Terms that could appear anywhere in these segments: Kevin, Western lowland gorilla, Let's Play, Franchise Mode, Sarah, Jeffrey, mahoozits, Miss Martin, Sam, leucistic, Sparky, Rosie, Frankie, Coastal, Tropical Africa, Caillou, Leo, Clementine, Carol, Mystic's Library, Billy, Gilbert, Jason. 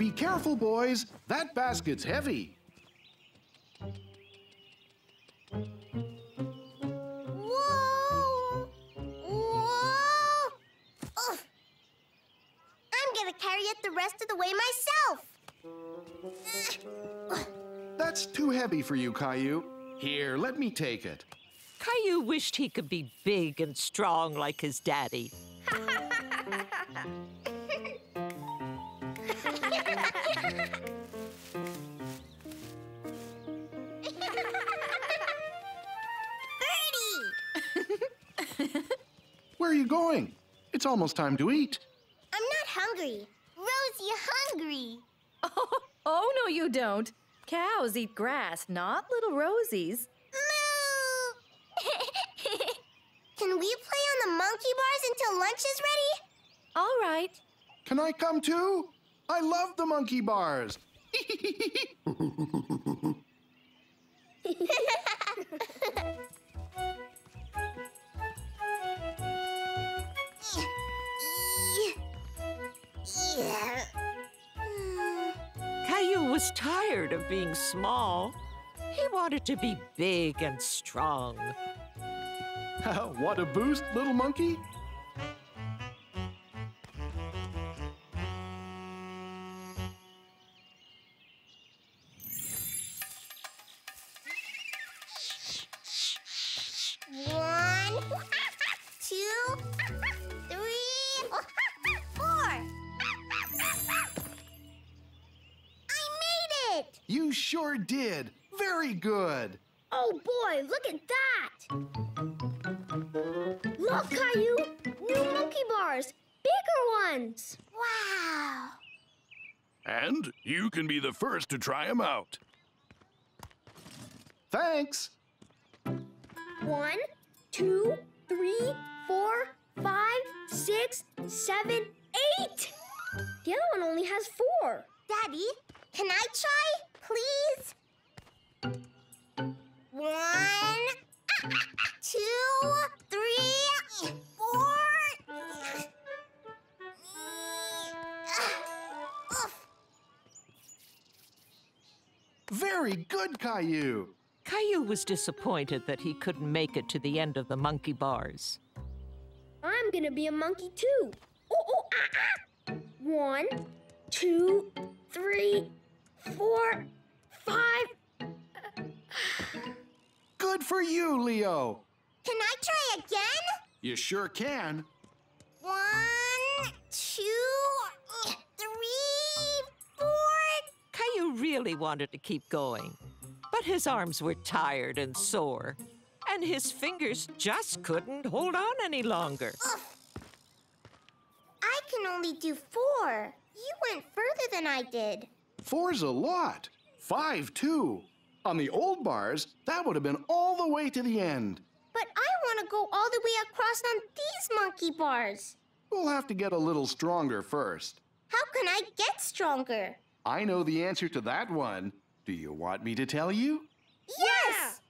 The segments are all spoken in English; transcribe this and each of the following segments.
Be careful, boys. That basket's heavy. Whoa! Whoa! Ugh. I'm gonna carry it the rest of the way myself. That's too heavy for you, Caillou. Here, let me take it. Caillou wished he could be big and strong like his daddy. Where are you going? It's almost time to eat. I'm not hungry. Rosie, hungry. Oh, no, you don't. Cows eat grass, not little Rosies. Moo! Can we play on the monkey bars until lunch is ready? All right. Can I come too? I love the monkey bars. Caillou was tired of being small. He wanted to be big and strong. What a boost, little monkey! Sure did. Very good. Oh, boy, look at that. Look, Caillou. New monkey bars. Bigger ones. Wow. And you can be the first to try them out. Thanks. 1, 2, 3, 4, 5, 6, 7, 8. The other one only has 4. Daddy, can I try? Please. 1, 2, 3, 4. Very good, Caillou. Caillou was disappointed that he couldn't make it to the end of the monkey bars. I'm gonna be a monkey too. 1, 2, 3, 4, 5. Good for you, Leo. Can I try again? You sure can. 1, 2, 3, 4. Caillou really wanted to keep going, but his arms were tired and sore, and his fingers just couldn't hold on any longer. Ugh. I can only do 4. You went further than I did. 4's a lot. 5, too. On the old bars, that would have been all the way to the end. But I want to go all the way across on these monkey bars. We'll have to get a little stronger first. How can I get stronger? I know the answer to that one. Do you want me to tell you? Yes!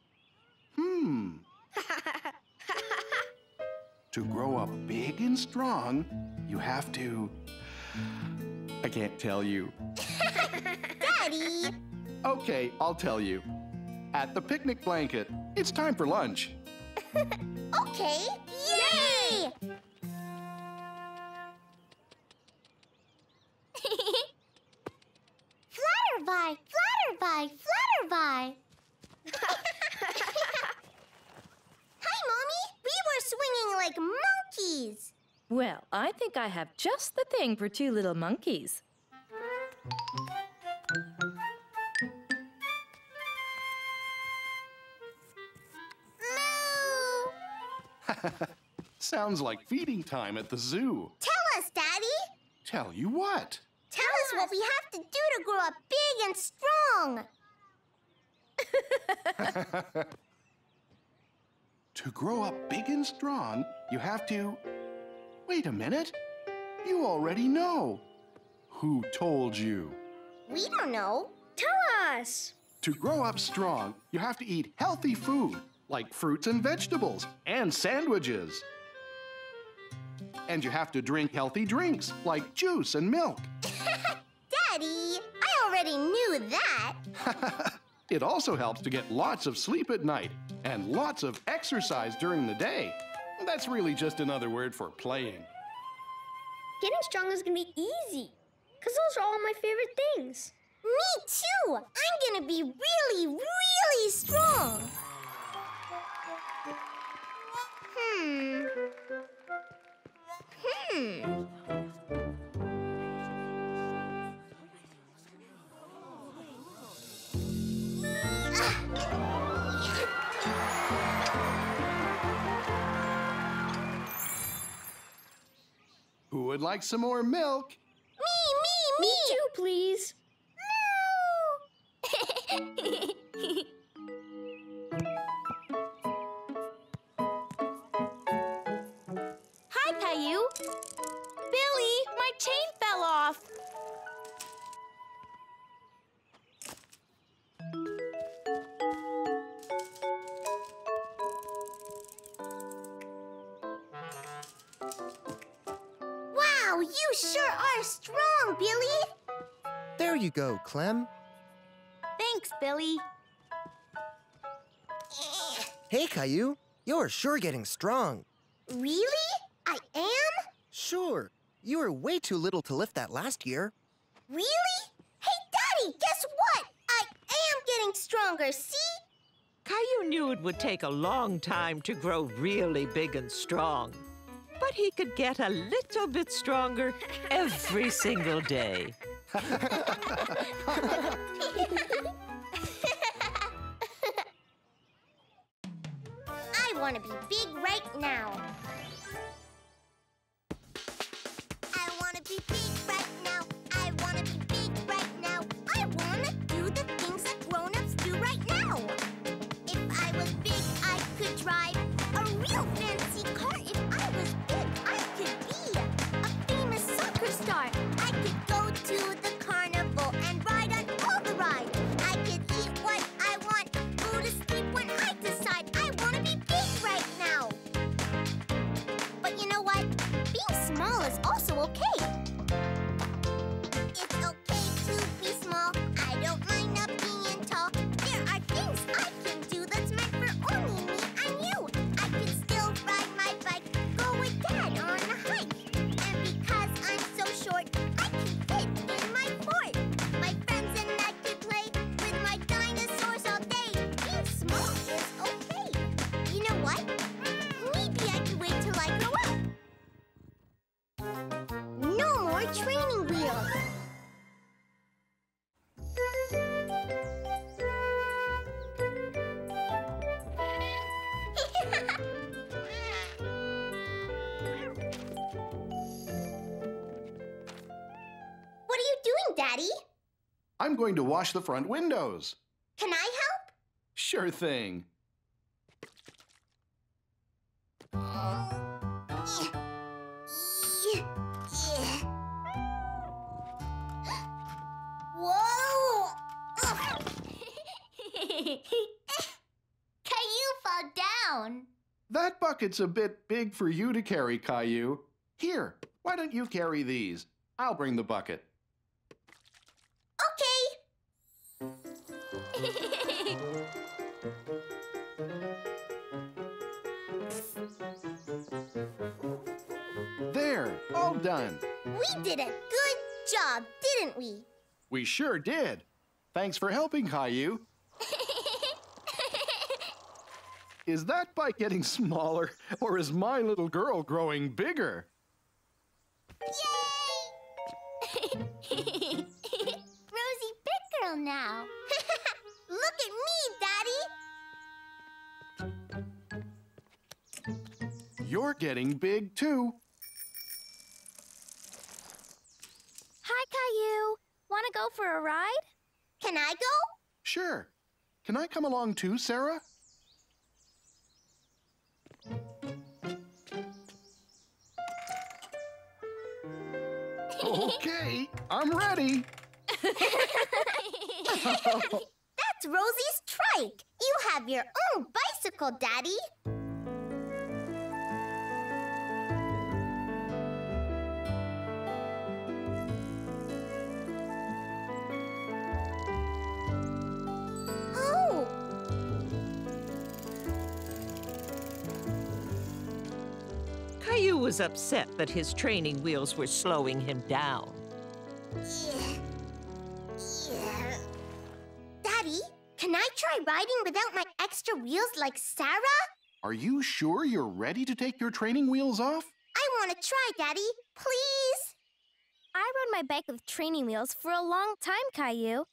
To grow up big and strong, you have to... I can't tell you. Daddy! Okay, I'll tell you. At the picnic blanket, it's time for lunch. Okay, yay! Flutterby, flutterby, flutterby. Hi, Mommy. We were swinging like monkeys. Well, I think I have just the thing for two little monkeys. Moo! Sounds like feeding time at the zoo. Tell us, Daddy. Tell you what? Tell us what we have to do to grow up big and strong. To grow up big and strong, you have to... Wait a minute. You already know. Who told you? We don't know. Tell us. To grow up strong, you have to eat healthy food, like fruits and vegetables and sandwiches. And you have to drink healthy drinks, like juice and milk. Dad, Daddy! I already knew that! It also helps to get lots of sleep at night and lots of exercise during the day. That's really just another word for playing. Getting strong is gonna be easy, because those are all my favorite things. Me too! I'm gonna be really, really strong! Who would like some more milk? Me! Me too, please. No! Hi, Caillou. Billy, my chain fell off. Wow, you sure are strong, Billy. There you go, Clem. Thanks, Billy. Hey, Caillou. You're sure getting strong. Really? I am? Sure. You were way too little to lift that last year. Really? Hey, Daddy, guess what? I am getting stronger, see? Caillou knew it would take a long time to grow really big and strong. But he could get a little bit stronger every single day. I want to be big right now. I want to be big right now. I want to be big right now. I want to do the things that grown-ups do right now. If I was big, I could drive a real fancy car. If I was big, I could be a famous soccer star. I could go to the carnival and ride on all the rides. I could eat what I want, go to sleep when I decide. I want to be big right now. But you know what? Being small is also okay. It's okay to be small. I don't mind not being tall. There are things I can do that's meant for only me and you. I can still ride my bike, go with Dad on a hike. And because I'm so short, I can fit in my fort. My friends and I could play with my dinosaurs all day. Being small is okay. You know what? Maybe I can wait till I grow up. No more training wheels. What are you doing, Daddy? I'm going to wash the front windows. Can I help? Sure thing. Whoa! Caillou fell down. That bucket's a bit big for you to carry, Caillou. Here, why don't you carry these? I'll bring the bucket. Okay. There, all done. We did a good job, didn't we? We sure did. Thanks for helping, Caillou. Is that bike getting smaller, or is my little girl growing bigger? Yay! Rosie, big girl now. Look at me, Daddy. You're getting big, too. Hi, Caillou. Want to go for a ride? Can I go? Sure. Can I come along too, Sarah? Okay, I'm ready. That's Rosie's trike. You have your own bicycle, Daddy. Caillou was upset that his training wheels were slowing him down. Yeah. Daddy, can I try riding without my extra wheels like Sarah? Are you sure you're ready to take your training wheels off? I want to try, Daddy. Please? I rode my bike with training wheels for a long time, Caillou.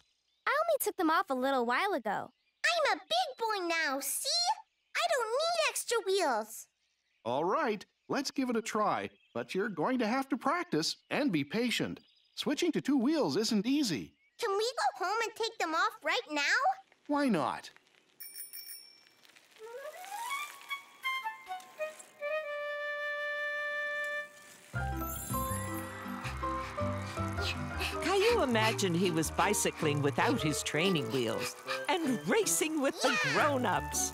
I only took them off a little while ago. I'm a big boy now, see? I don't need extra wheels. All right, let's give it a try, but you're going to have to practice and be patient. Switching to two wheels isn't easy. Can we go home and take them off right now? Why not? Caillou imagined he was bicycling without his training wheels and racing with the grown-ups.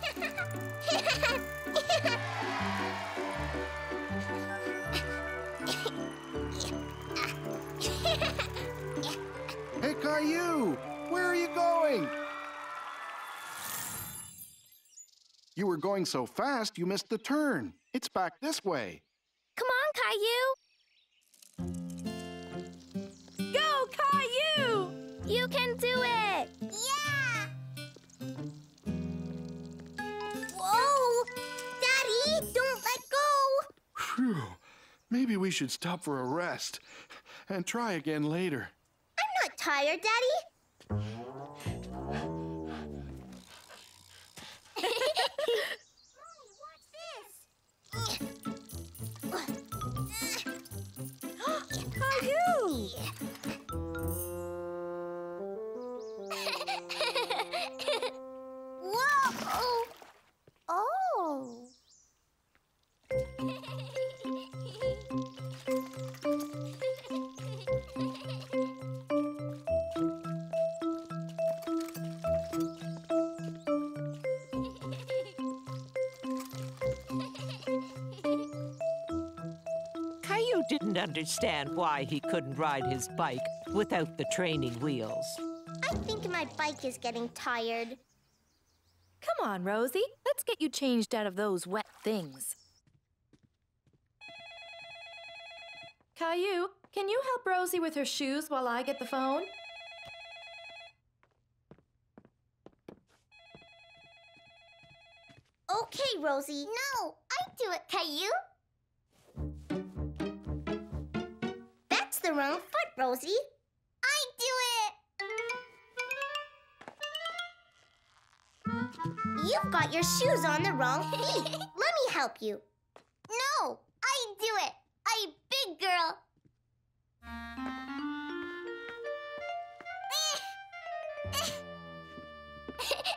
Hey, Caillou, where are you going? You were going so fast you missed the turn. It's back this way. Come on, Caillou. Caillou! You can do it! Yeah! Whoa! Daddy, don't let go! Phew. Maybe we should stop for a rest and try again later. I'm not tired, Daddy. Didn't understand why he couldn't ride his bike without the training wheels. I think my bike is getting tired. Come on, Rosie. Let's get you changed out of those wet things. Caillou, can you help Rosie with her shoes while I get the phone? Okay, Rosie. No, I do it, Caillou. The wrong foot, Rosie. I do it! You've got your shoes on the wrong feet. Let me help you. No, I do it. I'm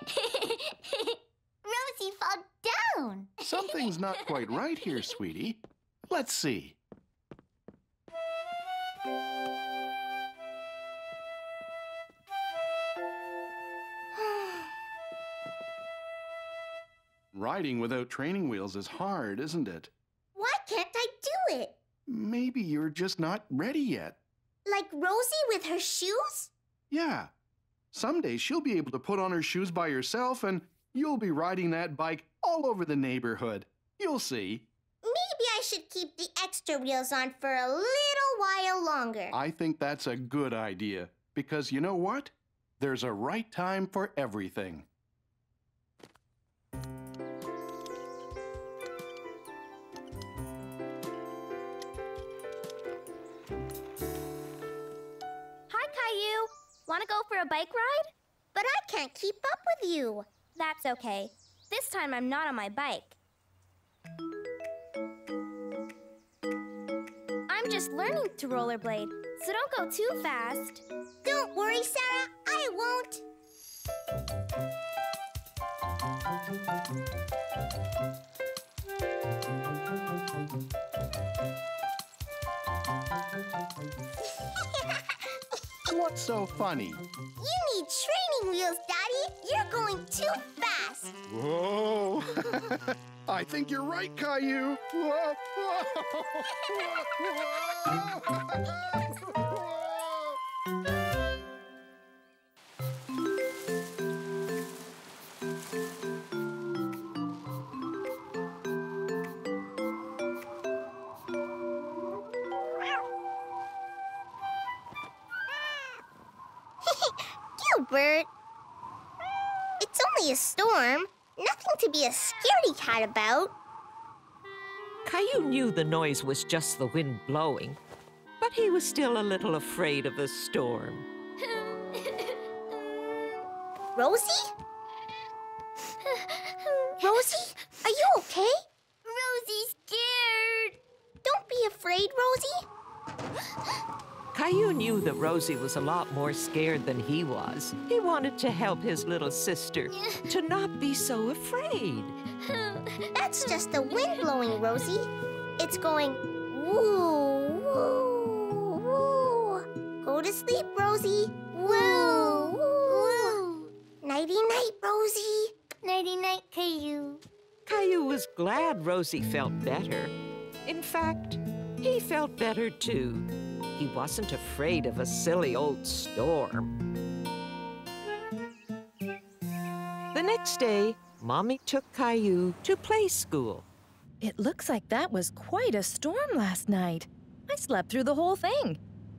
big girl. Rosie fell down. Something's not quite right here, sweetie. Let's see. Riding without training wheels is hard, isn't it? Why can't I do it? Maybe you're just not ready yet. Like Rosie with her shoes? Yeah. Someday she'll be able to put on her shoes by herself and you'll be riding that bike all over the neighborhood. You'll see. Maybe I should keep the extra wheels on for a little while longer. I think that's a good idea because you know what? There's a right time for everything. Want to go for a bike ride? But I can't keep up with you. That's okay. This time I'm not on my bike. I'm just learning to rollerblade, so don't go too fast. Don't worry, Sarah. I won't. What's so funny? You need training wheels, Daddy. You're going too fast. Whoa. I think you're right, Caillou. Whoa. Whoa. Gilbert. It's only a storm. Nothing to be a scaredy cat about. Caillou knew the noise was just the wind blowing, but he was still a little afraid of a storm. Rosie? Rosie, are you okay? Rosie's scared. Don't be afraid, Rosie. Caillou knew that Rosie was a lot more scared than he was. He wanted to help his little sister to not be so afraid. That's just the wind blowing, Rosie. It's going woo, woo, woo. Go to sleep, Rosie. Woo, woo, woo. Nighty-night, Rosie. Nighty-night, Caillou. Caillou was glad Rosie felt better. In fact, he felt better too. He wasn't afraid of a silly old storm. The next day, Mommy took Caillou to play school. It looks like that was quite a storm last night. I slept through the whole thing.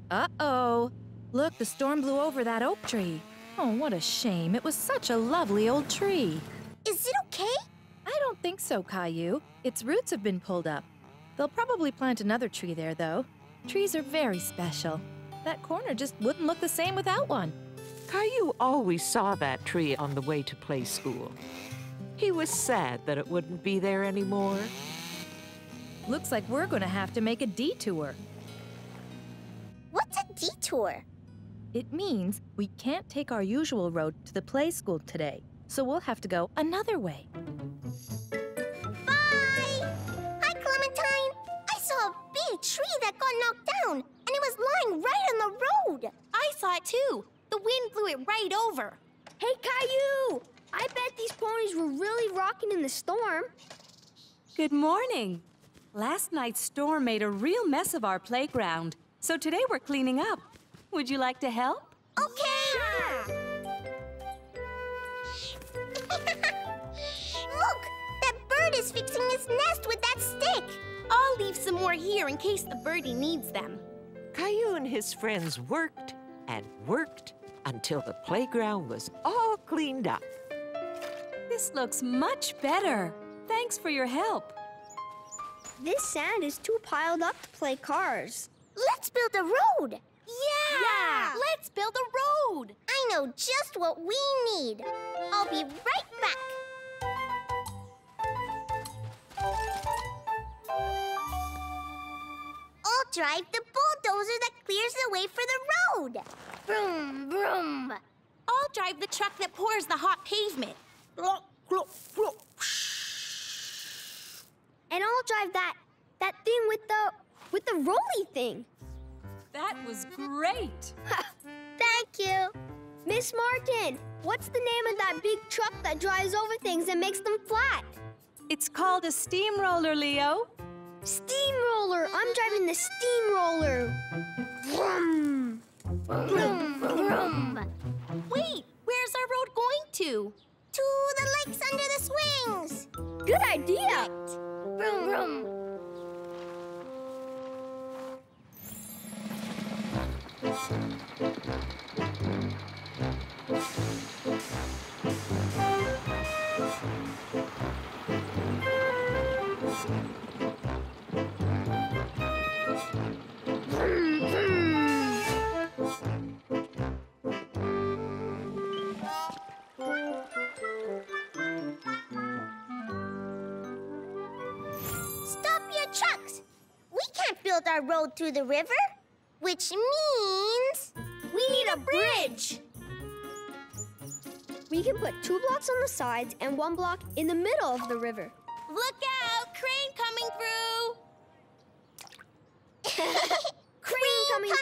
Uh-oh. Look, the storm blew over that oak tree. Oh, what a shame. It was such a lovely old tree. Is it okay? I don't think so, Caillou. Its roots have been pulled up. They'll probably plant another tree there, though. Trees are very special. That corner just wouldn't look the same without one. Caillou always saw that tree on the way to play school. He was sad that it wouldn't be there anymore. Looks like we're going to have to make a detour. What's a detour? It means we can't take our usual road to the play school today, so we'll have to go another way. Tree that got knocked down, and it was lying right on the road. I saw it too. The wind blew it right over. Hey, Caillou! I bet these ponies were really rocking in the storm. Good morning. Last night's storm made a real mess of our playground, so today we're cleaning up. Would you like to help? Okay! Yeah. Look! That bird is fixing his nest with that stick. I'll leave some more here in case the birdie needs them. Caillou and his friends worked and worked until the playground was all cleaned up. This looks much better. Thanks for your help. This sand is too piled up to play cars. Let's build a road. Yeah! Let's build a road. I know just what we need. I'll be right back. I'll drive the bulldozer that clears the way for the road. Vroom, vroom. I'll drive the truck that pours the hot pavement. And I'll drive that thing with the rolly thing. That was great. Thank you. Miss Martin, what's the name of that big truck that drives over things and makes them flat? It's called a steamroller, Leo. Steamroller! I'm driving the steamroller! Vroom! Vroom, vroom! Wait! Where's our road going to? To the lakes under the swings! Good idea! Vroom, vroom! Our road through the river, which means we need a bridge. We can put 2 blocks on the sides and 1 block in the middle of the river. Look out! Crane coming through! Crane coming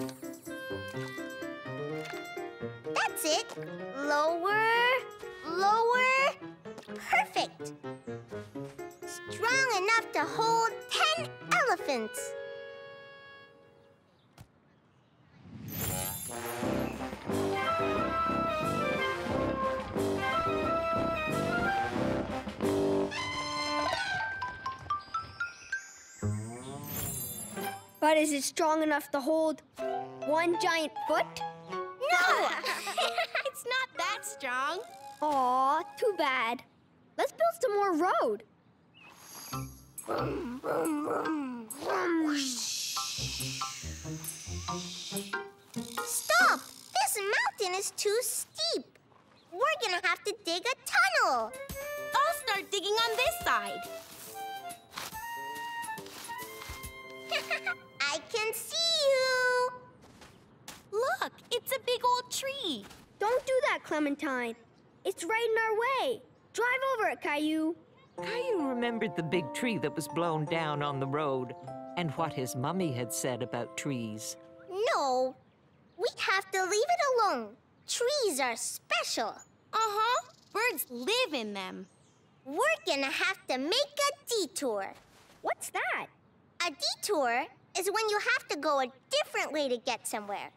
through! That's it. Lower. Perfect! Strong enough to hold 10 elephants! But is it strong enough to hold one giant foot? No! It's not that strong. Aw, too bad. Let's build some more road. Vroom, vroom, vroom, vroom. Stop! This mountain is too steep. We're gonna have to dig a tunnel. I'll start digging on this side. I can see you. Look, it's a big old tree. Don't do that, Clementine. It's right in our way. Drive over it, Caillou. Caillou remembered the big tree that was blown down on the road and what his mummy had said about trees. No, we have to leave it alone. Trees are special. Uh-huh. Birds live in them. We're gonna have to make a detour. What's that? A detour is when you have to go a different way to get somewhere.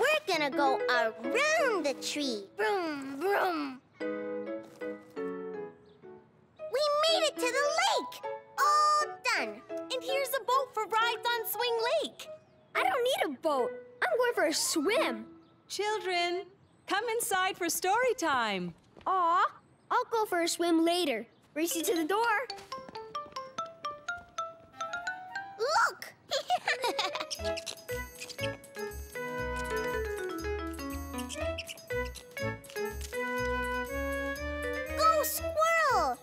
We're gonna go around the tree. Vroom, vroom. We made it to the lake. All done. And here's a boat for rides on Swing Lake. I don't need a boat. I'm going for a swim. Children, come inside for story time. Aw, I'll go for a swim later. Race you to the door. Look! Go, squirrel!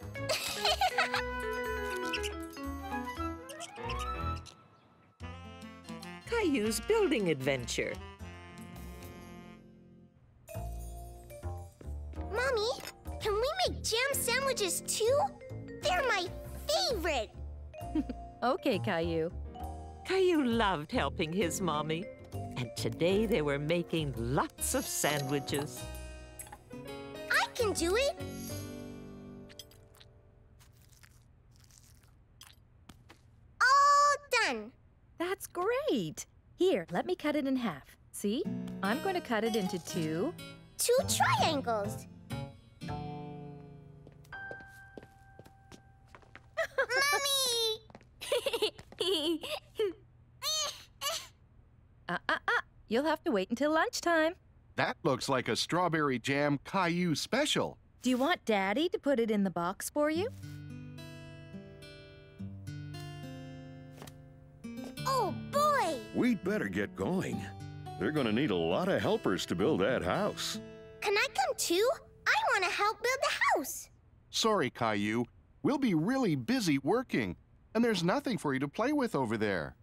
Caillou's building adventure. Mommy, can we make jam sandwiches too? They're my favorite! Okay, Caillou. Caillou loved helping his mommy, and today they were making lots of sandwiches. I can do it! All done! That's great! Here, let me cut it in half. See? I'm going to cut it into two... Two triangles! Mommy! You'll have to wait until lunchtime. That looks like a strawberry jam Caillou special. Do you want Daddy to put it in the box for you? Oh, boy! We'd better get going. They're gonna need a lot of helpers to build that house. Can I come too? I want to help build the house. Sorry, Caillou. We'll be really busy working. And there's nothing for you to play with over there.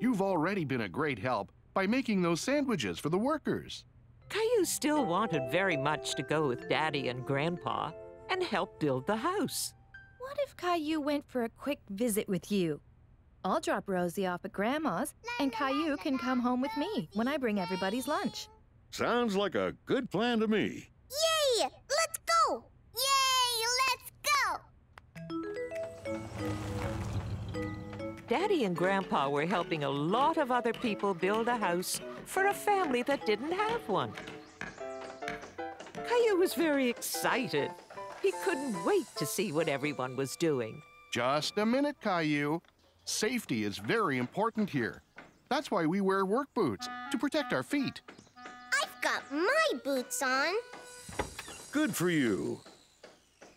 You've already been a great help by making those sandwiches for the workers. Caillou still wanted very much to go with Daddy and Grandpa and help build the house. What if Caillou went for a quick visit with you? I'll drop Rosie off at Grandma's, and Caillou can come home with me when I bring everybody's lunch. Sounds like a good plan to me. Yay! Let's go! Daddy and Grandpa were helping a lot of other people build a house for a family that didn't have one. Caillou was very excited. He couldn't wait to see what everyone was doing. Just a minute, Caillou. Safety is very important here. That's why we wear work boots, to protect our feet. I've got my boots on. Good for you.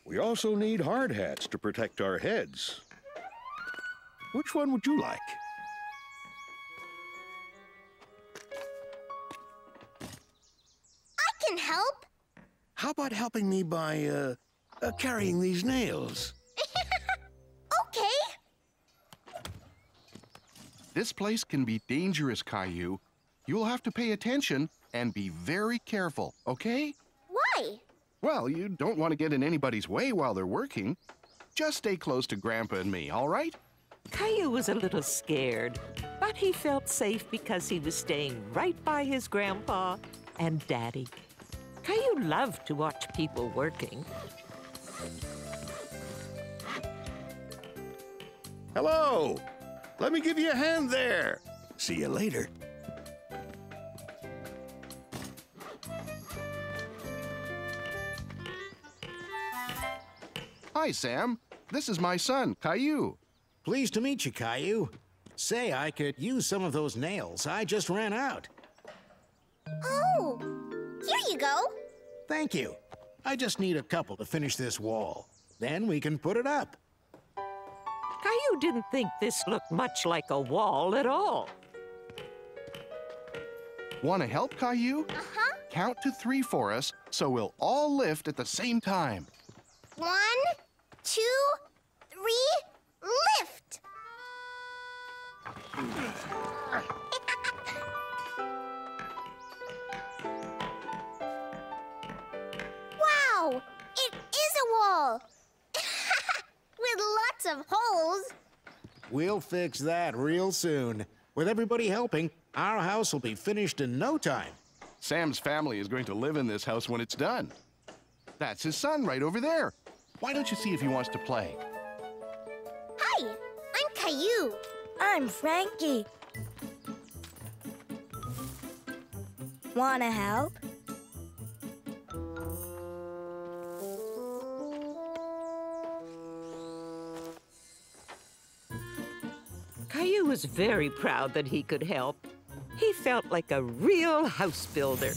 We also need hard hats to protect our heads. Which one would you like? I can help. How about helping me by carrying these nails? Okay. This place can be dangerous, Caillou. You'll have to pay attention and be very careful, okay? Why? Well, you don't want to get in anybody's way while they're working. Just stay close to Grandpa and me, all right? Caillou was a little scared, but he felt safe because he was staying right by his grandpa and Daddy. Caillou loved to watch people working. Hello! Let me give you a hand there. See you later. Hi, Sam. This is my son, Caillou. Pleased to meet you, Caillou. Say, I could use some of those nails. I just ran out. Oh, here you go. Thank you. I just need a couple to finish this wall. Then we can put it up. Caillou didn't think this looked much like a wall at all. Want to help, Caillou? Uh-huh. Count to 3 for us, so we'll all lift at the same time. 1, 2, 3, lift! Wow! It is a wall! With lots of holes. We'll fix that real soon. With everybody helping, our house will be finished in no time. Sam's family is going to live in this house when it's done. That's his son right over there. Why don't you see if he wants to play? Hi, I'm Caillou. I'm Frankie. Wanna help? Caillou was very proud that he could help. He felt like a real house builder.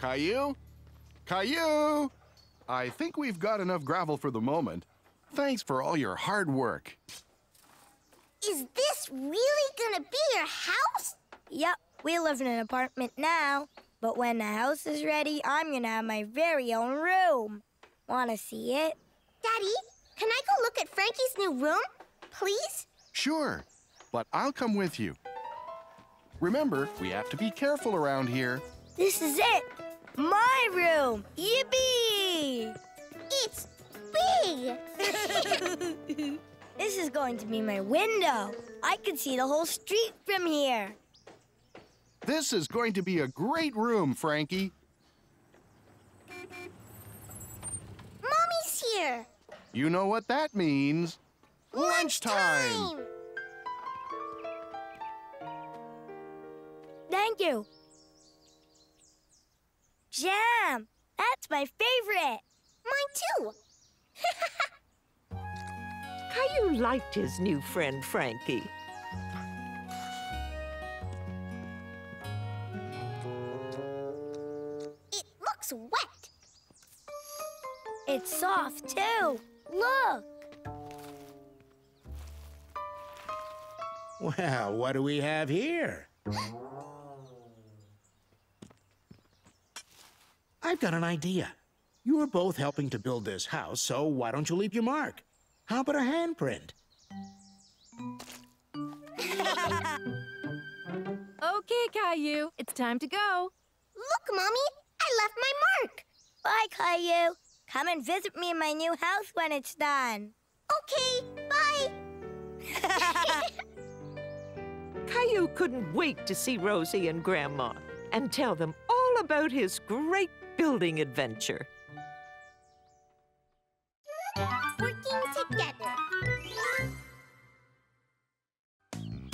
Caillou? Caillou! I think we've got enough gravel for the moment. Thanks for all your hard work. Is this really gonna be your house? Yep, we live in an apartment now. But when the house is ready, I'm gonna have my very own room. Wanna see it? Daddy, can I go look at Frankie's new room, please? Sure, but I'll come with you. Remember, we have to be careful around here. This is it! My room! Yippee! It's big! This is going to be my window. I can see the whole street from here. This is going to be a great room, Frankie. Mommy's here! You know what that means. Lunchtime! Thank you. Jam! That's my favorite! Mine too! Caillou liked his new friend, Frankie. It looks wet. It's soft too. Look! Well, what do we have here? I've got an idea. You're both helping to build this house, so why don't you leave your mark? How about a handprint? Okay, Caillou, it's time to go. Look, Mommy, I left my mark. Bye, Caillou. Come and visit me in my new house when it's done. Okay, bye. Caillou couldn't wait to see Rosie and Grandma and tell them all about his great building adventure. Working together.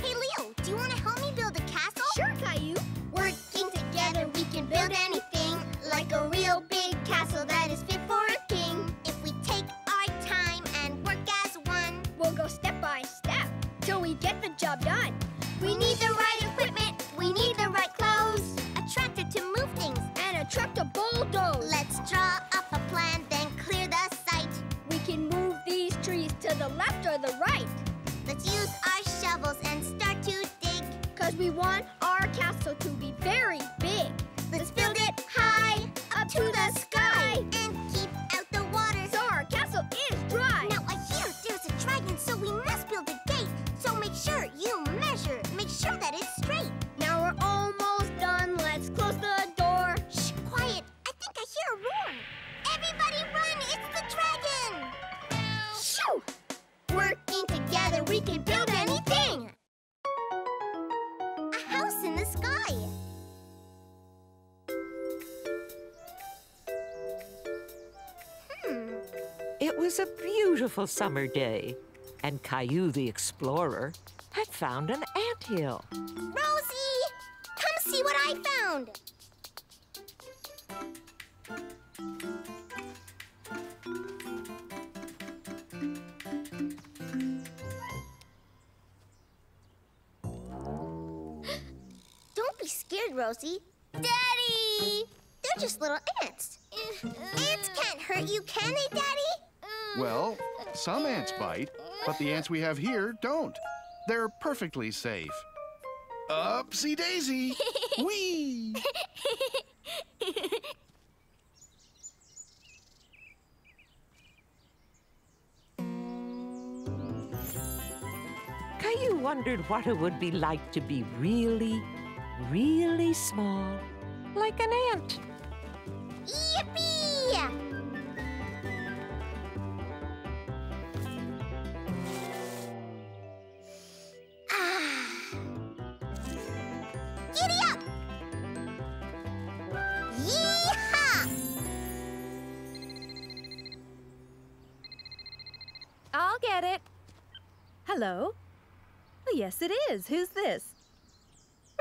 Hey, Leo, do you want to help me build a castle? Sure, Caillou. Working together, we can build anything, like a real big castle that is fit for a king. If we take our time and work as one, we'll go step by step till we get the job done. We need the right equipment, we need the right clothes, a tractor to move things, and a truck to bulldoze. Let's draw up a plan, then clear the site. We can move these trees to the left or the right. Let's use our shovels and start to dig, 'cause we want our castle to be very big. Let's build it high, up to the sky, and keep out the water, so our castle is dry. Now I hear there's a dragon, so we must build a gate. So make sure you measure, make sure that it's straight. Now we're almost done, let's close the door. Shh, quiet, I think I hear a roar. Everybody run, it's the dragon! Shoo! Working together, we can build anything! A house in the sky! It was a beautiful summer day, and Caillou the Explorer had found an anthill. Rosie, come see what I found. Don't be scared, Rosie. Daddy! They're just little ants. Ants can't hurt you, can they, Daddy? Well, some ants bite, but the ants we have here don't. They're perfectly safe. Upsy-daisy! Whee! Caillou wondered what it would be like to be really, really small, like an ant. Yippee! Ah! Giddy up! Yee-haw! I'll get it. Hello? Yes, it is. Who's this?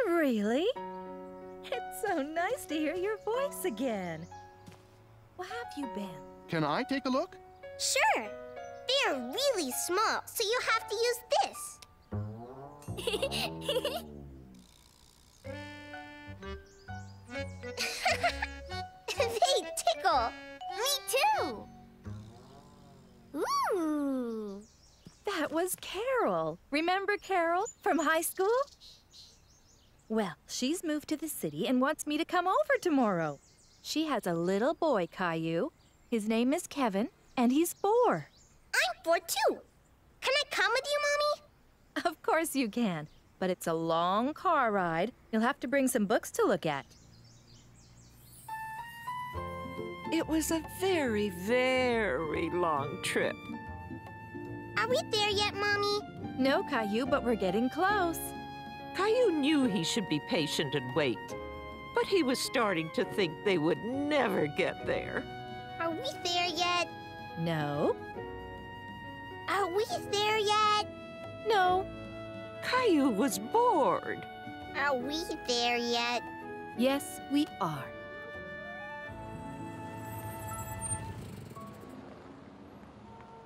Really? It's so nice to hear your voice again. Where have you been? Can I take a look? Sure. They are really small, so you have to use this. They tickle. Me too. Ooh. That was Carol. Remember Carol from high school? Well, she's moved to the city and wants me to come over tomorrow. She has a little boy, Caillou. His name is Kevin, and he's 4. I'm 4, too. Can I come with you, Mommy? Of course you can, but it's a long car ride. You'll have to bring some books to look at. It was a very, very long trip. Are we there yet, Mommy? No, Caillou, but we're getting close. Caillou knew he should be patient and wait, but he was starting to think they would never get there. Are we there yet? No. Are we there yet? No. Caillou was bored. Are we there yet? Yes, we are.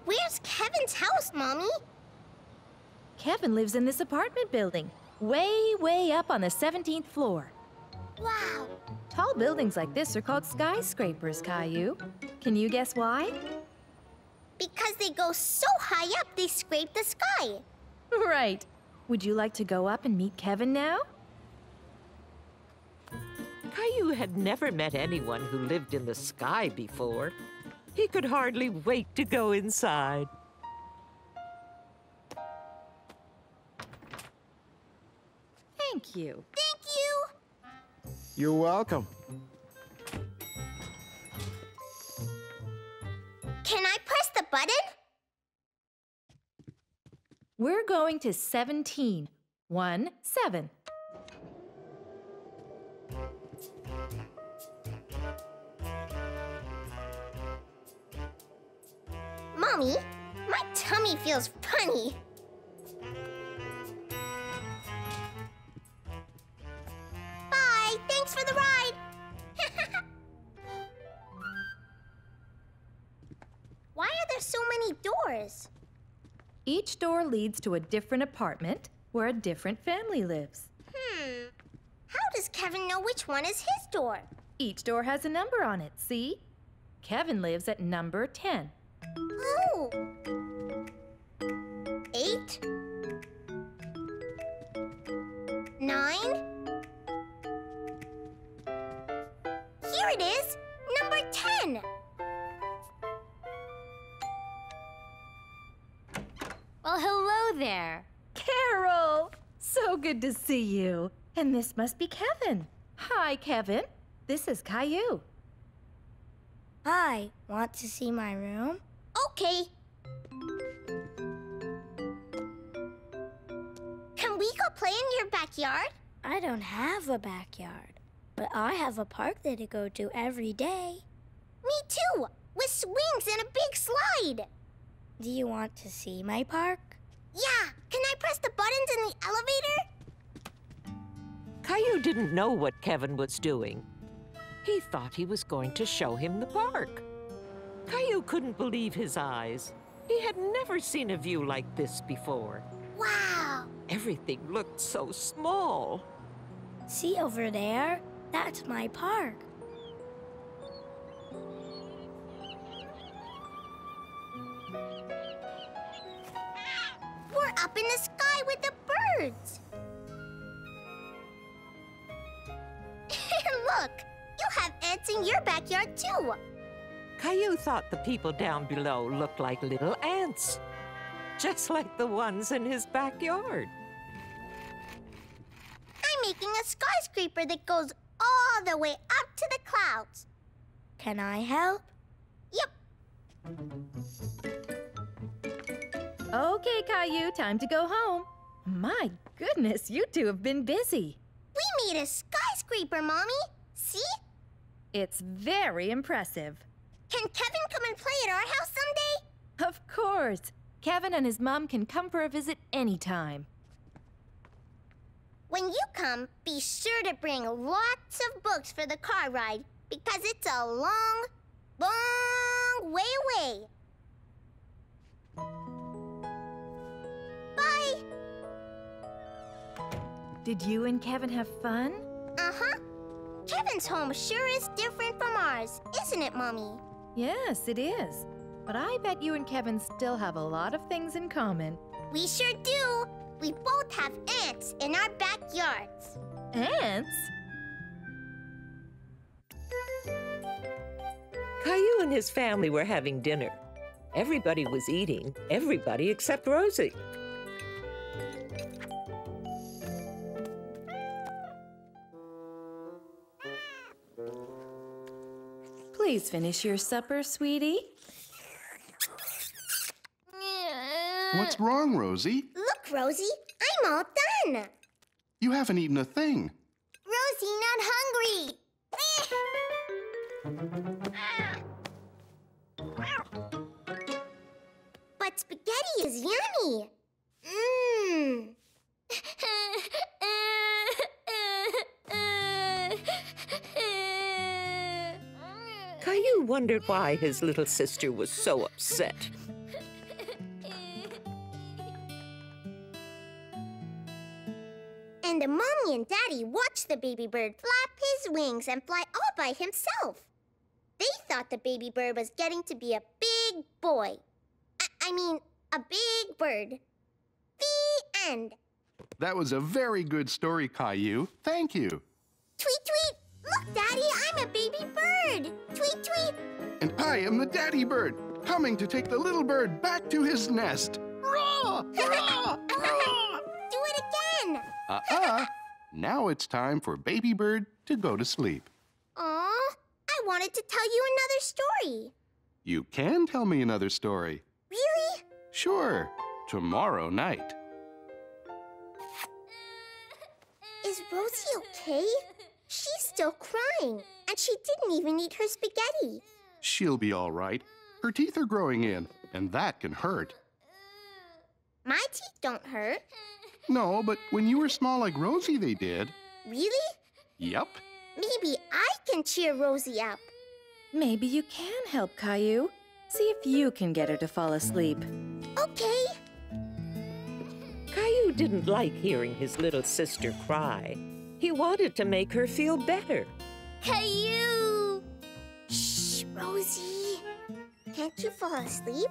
Where's Kevin's house, Mommy? Kevin lives in this apartment building. Way, way up on the 17th floor. Wow! Tall buildings like this are called skyscrapers, Caillou. Can you guess why? Because they go so high up, they scrape the sky. Right. Would you like to go up and meet Kevin now? Caillou had never met anyone who lived in the sky before. He could hardly wait to go inside. Thank you. Thank you. You're welcome. Can I press the button? We're going to 17. 17. Mommy, my tummy feels funny. For the ride. Why are there so many doors? Each door leads to a different apartment where a different family lives. How does Kevin know which one is his door? Each door has a number on it, see? Kevin lives at number 10. Oh! 8. 9. Here it is, number 10. Well, hello there. Carol, so good to see you. And this must be Kevin. Hi, Kevin. This is Caillou. Hi, want to see my room? Okay. Can we go play in your backyard? I don't have a backyard. But I have a park there to go to every day. Me too, with swings and a big slide. ride. Do you want to see my park? Yeah, can I press the buttons in the elevator? Caillou didn't know what Kevin was doing. He thought he was going to show him the park. Caillou couldn't believe his eyes. He had never seen a view like this before. Wow! Everything looked so small. See over there? That's my park. We're up in the sky with the birds. And look, you have ants in your backyard too. Caillou thought the people down below looked like little ants, just like the ones in his backyard. I'm making a skyscraper that goes all the way up to the clouds. Can I help? Yep. Okay, Caillou, time to go home. My goodness, you two have been busy. We made a skyscraper, Mommy. See? It's very impressive. Can Kevin come and play at our house someday? Of course. Kevin and his mom can come for a visit anytime. When you come, be sure to bring lots of books for the car ride, because it's a long, long way away. Bye! Did you and Kevin have fun? Uh-huh. Kevin's home sure is different from ours, isn't it, Mommy? Yes, it is. But I bet you and Kevin still have a lot of things in common. We sure do. We both have ants in our backyards. Ants? Caillou and his family were having dinner. Everybody was eating, everybody except Rosie. Please finish your supper, sweetie. What's wrong, Rosie? Look, Rosie, I'm all done. You haven't eaten a thing. Rosie, not hungry. But spaghetti is yummy. Mmm. Caillou wondered why his little sister was so upset. And the Mommy and Daddy watched the baby bird flap his wings and fly all by himself. They thought the baby bird was getting to be a big boy. I mean, a big bird. The end. That was a very good story, Caillou. Thank you. Tweet, tweet. Look, Daddy, I'm a baby bird. Tweet, tweet. And I am the daddy bird, coming to take the little bird back to his nest. Roar! Roar! Roar! Do it again. Now it's time for baby bird to go to sleep. Aw, I wanted to tell you another story. You can tell me another story. Really? Sure. Tomorrow night. Is Rosie okay? She's still crying, and she didn't even eat her spaghetti. She'll be all right. Her teeth are growing in, and that can hurt. My teeth don't hurt. No, but when you were small like Rosie, they did. Really? Yep. Maybe I can cheer Rosie up. Maybe you can help, Caillou. See if you can get her to fall asleep. Okay. Caillou didn't like hearing his little sister cry. He wanted to make her feel better. Caillou! Shh, Rosie. Can't you fall asleep?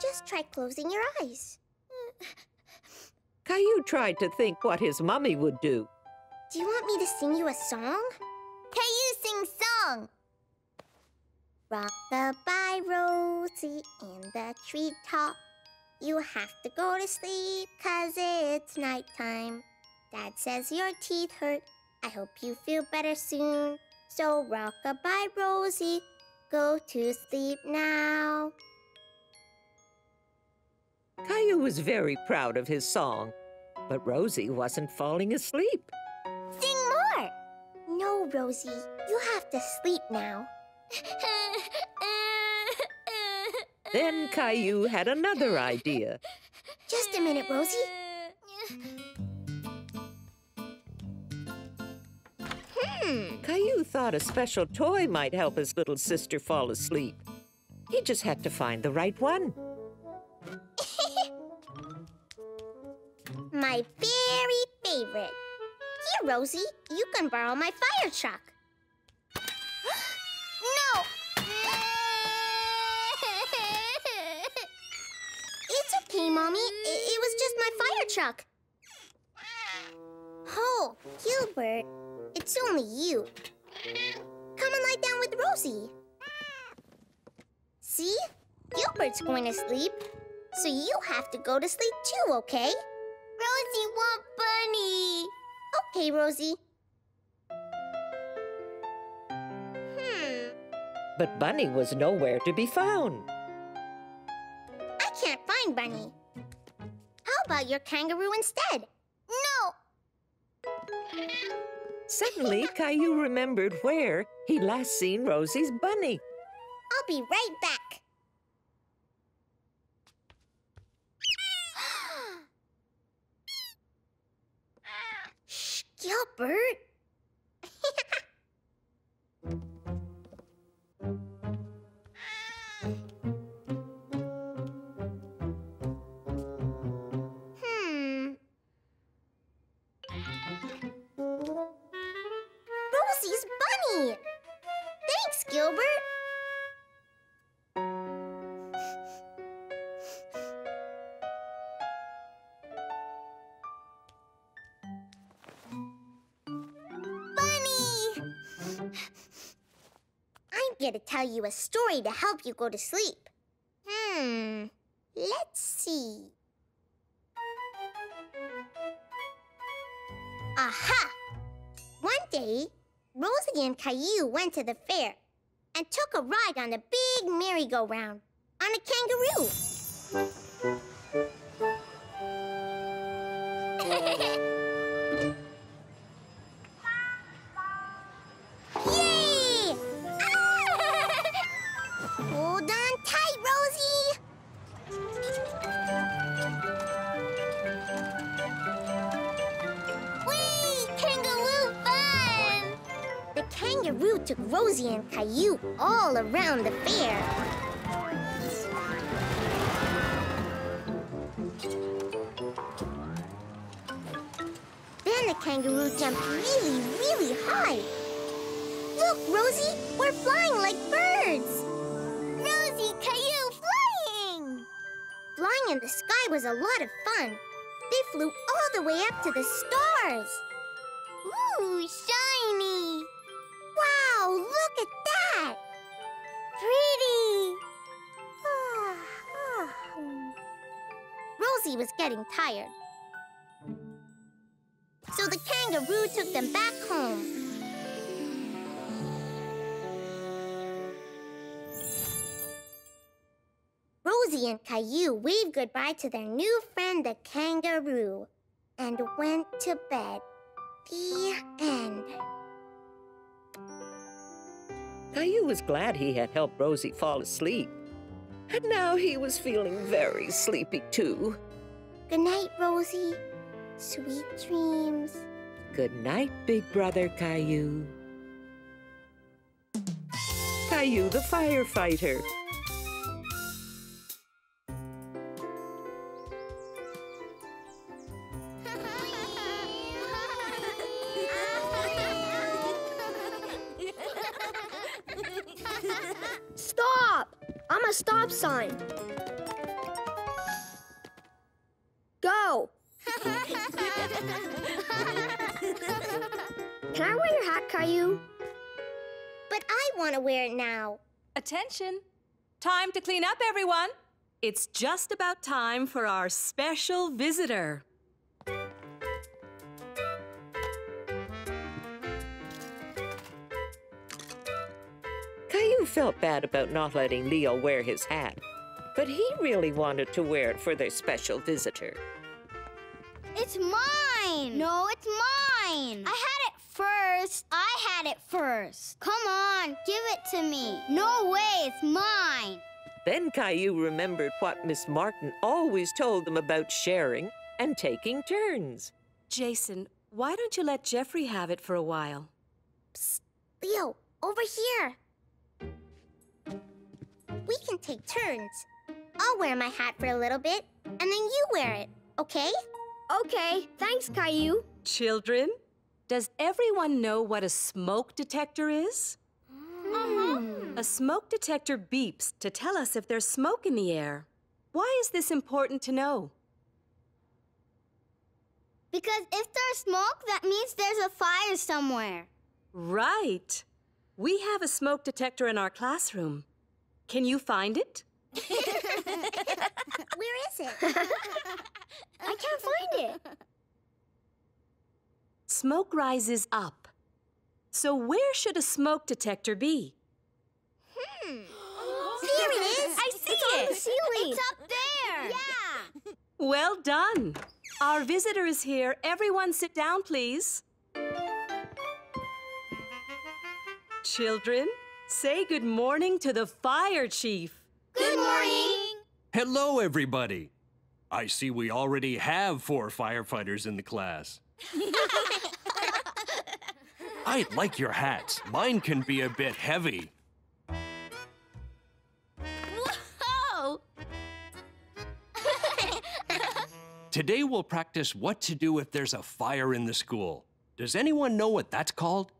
Just try closing your eyes. Caillou tried to think what his mommy would do. Do you want me to sing you a song? Caillou sings song! Rock-a-bye, Rosie, in the treetop. You have to go to sleep, 'cause it's nighttime. Dad says your teeth hurt. I hope you feel better soon. So rock-a-bye, Rosie. Go to sleep now. Caillou was very proud of his song, but Rosie wasn't falling asleep. Sing more! No, Rosie. You have to sleep now. Then Caillou had another idea. Just a minute, Rosie. Caillou thought a special toy might help his little sister fall asleep. He just had to find the right one. My very favorite. Here, Rosie, you can borrow my fire truck. No! It's okay, Mommy. It was just my fire truck. Oh, Gilbert, it's only you. Come and lie down with Rosie. See? Gilbert's going to sleep, so you have to go to sleep too, okay? Rosie wants bunny. Okay, Rosie. But Bunny was nowhere to be found. I can't find Bunny. How about your kangaroo instead? No! Suddenly, Caillou remembered where he'd last seen Rosie's bunny. I'll be right back. Shh, Gilbert. Rosie's bunny. Thanks, Gilbert. To tell you a story to help you go to sleep. Let's see. Aha! One day, Rosie and Caillou went to the fair and took a ride on the big merry-go-round on a kangaroo. Hold on tight, Rosie! Whee! Kangaroo fun! The kangaroo took Rosie and Caillou all around the fair. Then the kangaroo jumped really, really high. Look, Rosie! We're flying like birds! Caillou flying! Flying in the sky was a lot of fun. They flew all the way up to the stars. Ooh, shiny! Wow, look at that! Pretty! Rosie was getting tired. So the kangaroo took them back home. Rosie and Caillou waved goodbye to their new friend, the kangaroo, and went to bed. The end. Caillou was glad he had helped Rosie fall asleep. And now he was feeling very sleepy, too. Good night, Rosie. Sweet dreams. Good night, big brother Caillou. Caillou the firefighter. Stop sign. Go. Can I wear your hat, Caillou? But I want to wear it now. Attention. Time to clean up, everyone. It's just about time for our special visitor. Caillou felt bad about not letting Leo wear his hat, but he really wanted to wear it for their special visitor. It's mine! No, it's mine! I had it first! I had it first! Come on, give it to me! No way, it's mine! Then Caillou remembered what Miss Martin always told them about sharing and taking turns. Jason, why don't you let Jeffrey have it for a while? Psst, Leo, over here. We can take turns. I'll wear my hat for a little bit, and then you wear it, okay? Okay, thanks, Caillou. Children, does everyone know what a smoke detector is? A smoke detector beeps to tell us if there's smoke in the air. Why is this important to know? Because if there's smoke, that means there's a fire somewhere. Right. We have a smoke detector in our classroom. Can you find it? Where is it? I can't find it. Smoke rises up. So where should a smoke detector be? There it is! I see it! It's on the ceiling! It's up there! Yeah! Well done! Our visitor is here. Everyone sit down, please. Children, say good morning to the fire chief. Good morning! Hello, everybody. I see we already have 4 firefighters in the class. I like your hats. Mine can be a bit heavy. Today we'll practice what to do if there's a fire in the school. Does anyone know what that's called?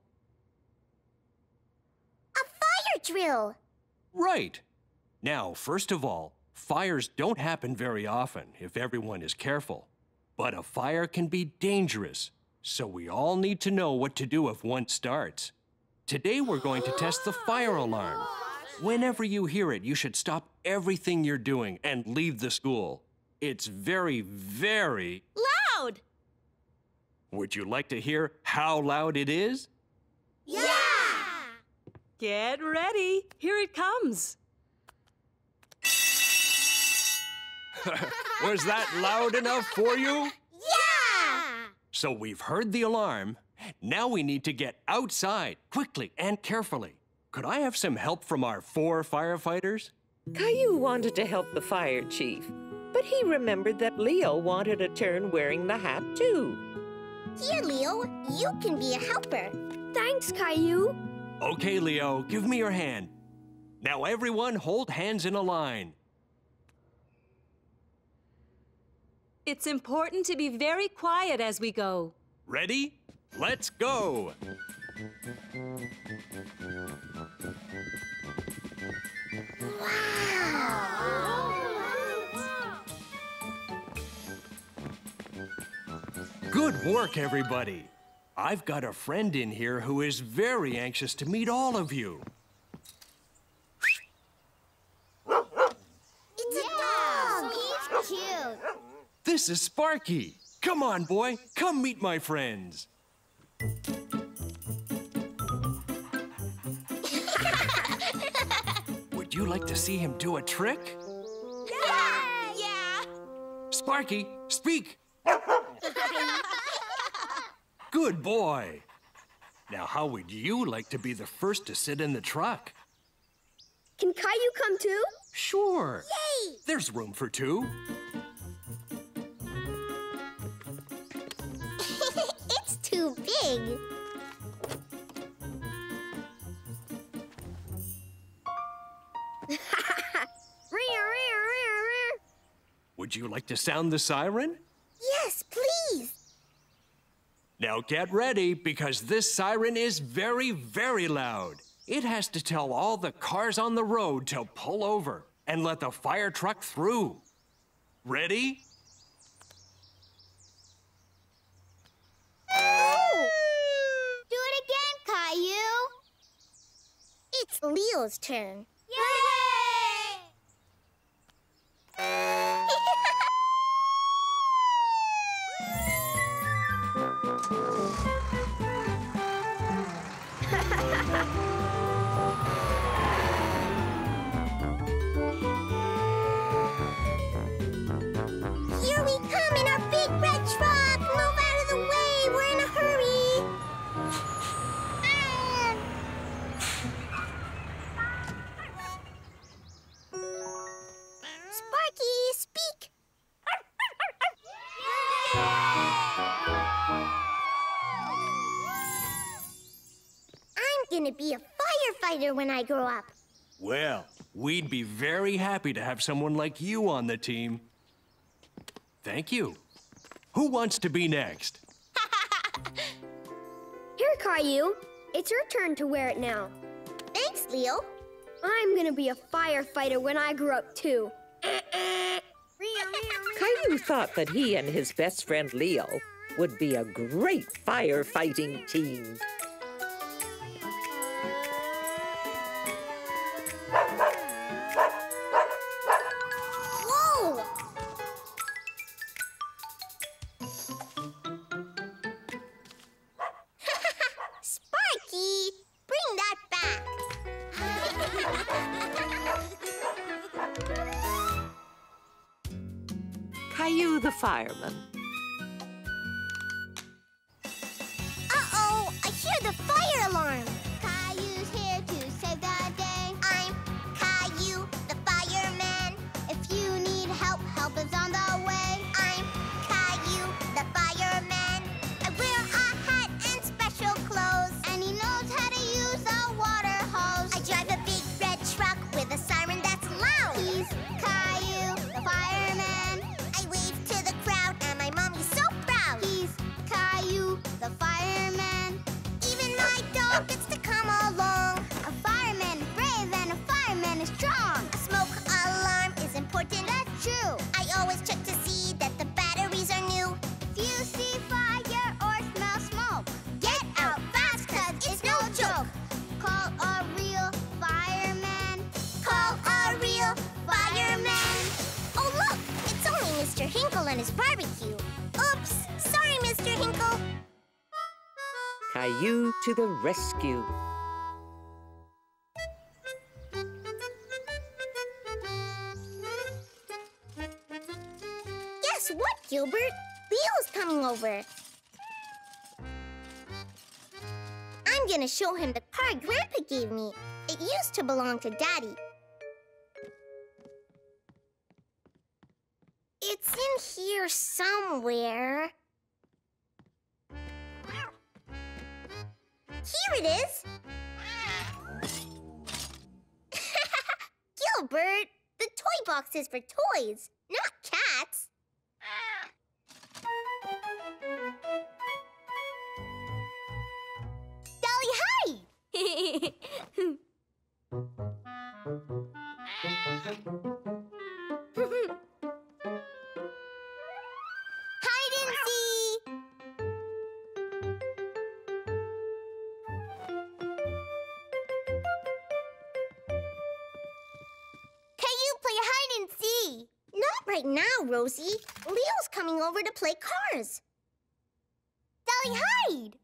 A fire drill! Right. Now, first of all, fires don't happen very often if everyone is careful. But a fire can be dangerous, so we all need to know what to do if one starts. Today we're going to test the fire alarm. Whenever you hear it, you should stop everything you're doing and leave the school. It's very, very... loud! Would you like to hear how loud it is? Yeah! Get ready. Here it comes. Was that loud enough for you? Yeah! So we've heard the alarm. Now we need to get outside quickly and carefully. Could I have some help from our 4 firefighters? Caillou wanted to help the fire chief. But he remembered that Leo wanted a turn wearing the hat, too. Here, Leo, you can be a helper. Thanks, Caillou. Okay, Leo, give me your hand. Now everyone hold hands in a line. It's important to be very quiet as we go. Ready? Let's go! Wow! Good work, everybody. I've got a friend in here who is very anxious to meet all of you. It's a dog! He's cute! This is Sparky. Come on, boy. Come meet my friends. Would you like to see him do a trick? Yeah! Yeah! Sparky, speak! Good boy. Now, how would you like to be the first to sit in the truck? Can Caillou come too? Sure. Yay! There's room for 2. It's too big. Would you like to sound the siren? Yes, please. Now get ready, because this siren is very, very loud. It has to tell all the cars on the road to pull over and let the fire truck through. Ready? Oh! Do it again, Caillou. It's Leo's turn. Yay! Here we come in our big red truck! Move out of the way! We're in a hurry! to be a firefighter when I grow up. Well, we'd be very happy to have someone like you on the team. Thank you. Who wants to be next? Here, Caillou. It's your turn to wear it now. Thanks, Leo. I'm gonna be a firefighter when I grow up, too. Caillou thought that he and his best friend Leo would be a great firefighting team. Caillou the fireman. Uh-oh, I hear the fire alarm. Caillou's here to save the day. I'm Caillou the fireman. If you need help, help is on the way. I'm Caillou the fireman. I wear a hat and special clothes, and he knows how to use a water hose. I drive a big red truck with a siren that's loud. He's Caillou the fireman. The fireman. Even my dog gets to come along. A fireman is brave and a fireman is strong. A smoke alarm is important. That's true. I always check to see that the batteries are new. If you see fire or smell smoke, get out fast, cause it's no joke. Call a real fireman. Call a real fireman. Oh look, it's only Mr. Hinkle and his barbecue. Oops, sorry Mr. Hinkle. Caillou to the rescue. Guess what, Gilbert? Leo's coming over. I'm gonna show him the car Grandpa gave me. It used to belong to Daddy. It's in here somewhere. Here it is! Gilbert, the toy box is for toys, not cats. Dolly, hi! Rosie, Leo's coming over to play cars. Dolly, hide!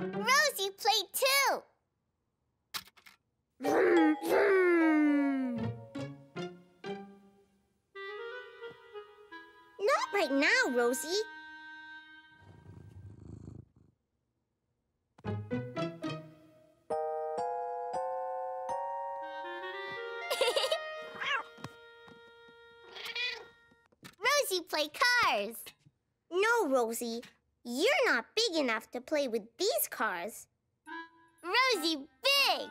Rosie, play too! Vroom, vroom. Not right now, Rosie. Play cars. No, Rosie. You're not big enough to play with these cars. Rosie, big!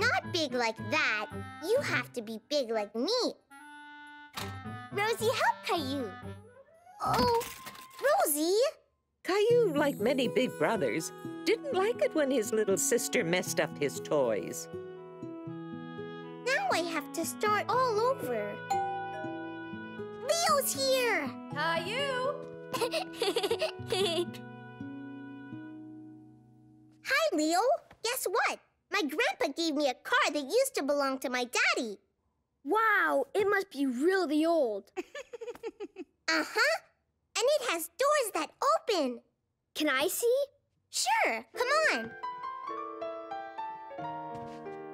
Not big like that. You have to be big like me. Rosie, help Caillou. Oh, Rosie! Caillou, like many big brothers, didn't like it when his little sister messed up his toys. Now I have to start all over. Leo's here! Caillou! Hi, Leo. Guess what? My grandpa gave me a car that used to belong to my daddy. Wow, it must be really old. Uh-huh. And it has doors that open. Can I see? Sure, come on.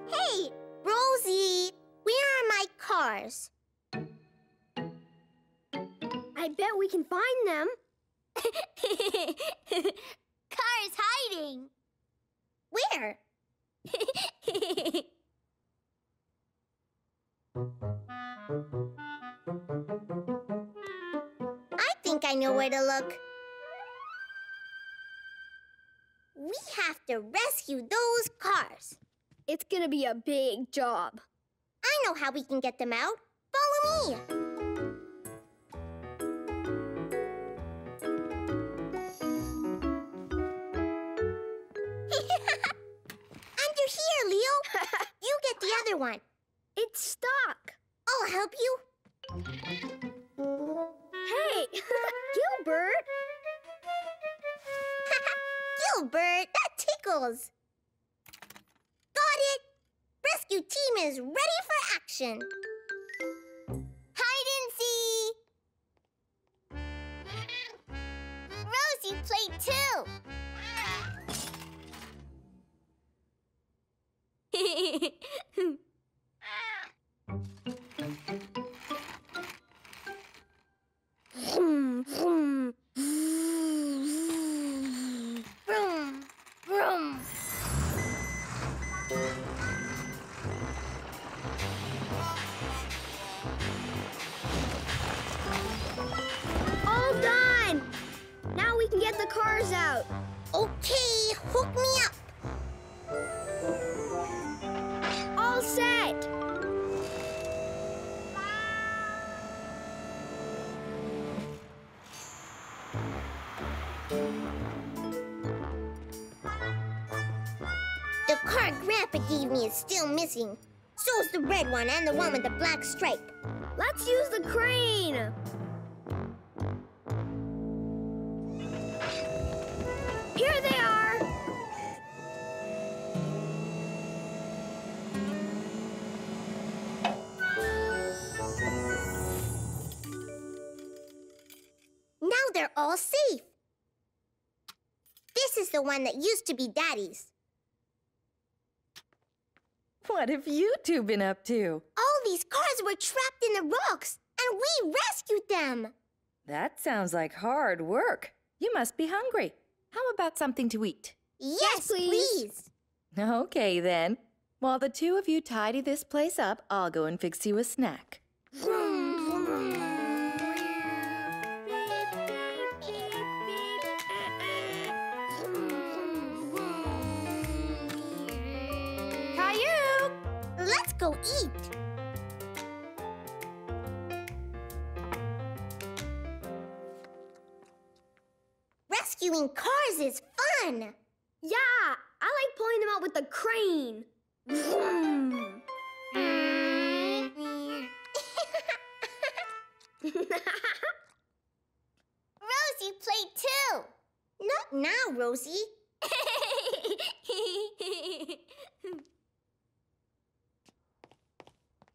Hey, Rosie, where are my cars? I bet we can find them. Car's hiding. Where? I think I know where to look. We have to rescue those cars. It's gonna be a big job. I know how we can get them out. Follow me. Under here, Leo. You get the other one. It's stuck. I'll help you. Hey, Gilbert. Gilbert, that tickles. Got it. Rescue team is ready for action. Hide and seek. Rosie played too. Vroom, vroom, vroom, vroom, vroom. All done! Now we can get the cars out. Okay, hook me up. All set. The car Grandpa gave me is still missing. So's the red one and the one with the black stripe. Let's use the crane! Here they are! Now they're all safe. This is the one that used to be Daddy's. What have you two been up to? All these cars were trapped in the rocks, and we rescued them. That sounds like hard work. You must be hungry. How about something to eat? Yes, please. Okay, then. While the two of you tidy this place up, I'll go and fix you a snack. Go eat. Rescuing cars is fun. Yeah, I like pulling them out with the crane. Rosie played too. Not now, Rosie.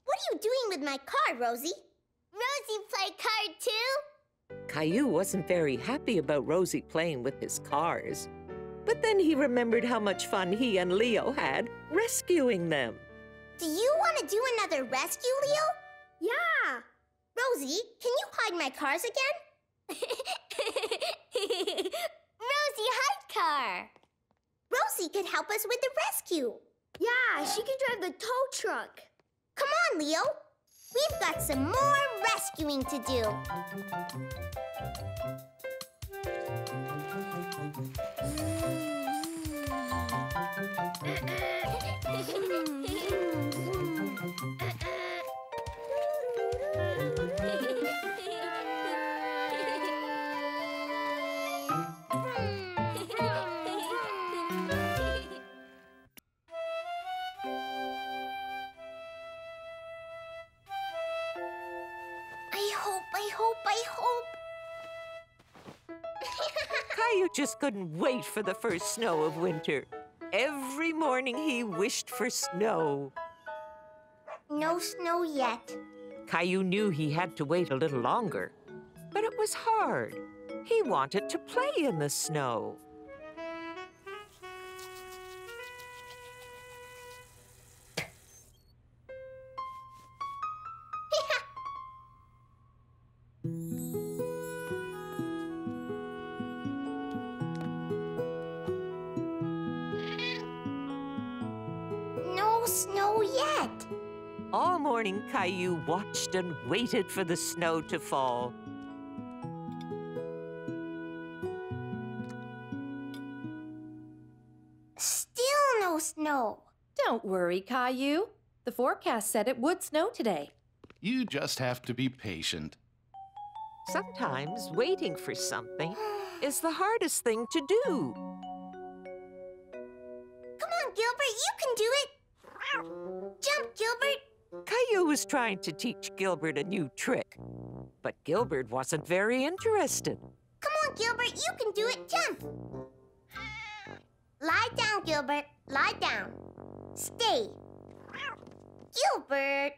What are you doing with my car, Rosie? Rosie played car too? Caillou wasn't very happy about Rosie playing with his cars. But then he remembered how much fun he and Leo had rescuing them. Do you want to do another rescue, Leo? Yeah! Rosie, can you hide my cars again? Rosie, hide car! Rosie could help us with the rescue. Yeah, she can drive the tow truck. Come on, Leo. We've got some more rescuing to do. Caillou just couldn't wait for the first snow of winter. Every morning he wished for snow. No snow yet. Caillou knew he had to wait a little longer, but it was hard. He wanted to play in the snow. Caillou watched and waited for the snow to fall. snow. Don't worry, Caillou. The forecast said it would snow today. You just have to be patient. Sometimes waiting for something is the hardest thing to do. Come on, Gilbert, you can do it. Jump, Gilbert. Caillou was trying to teach Gilbert a new trick, but Gilbert wasn't very interested. Come on, Gilbert, you can do it. Jump. Lie down, Gilbert. Lie down. Stay. Gilbert.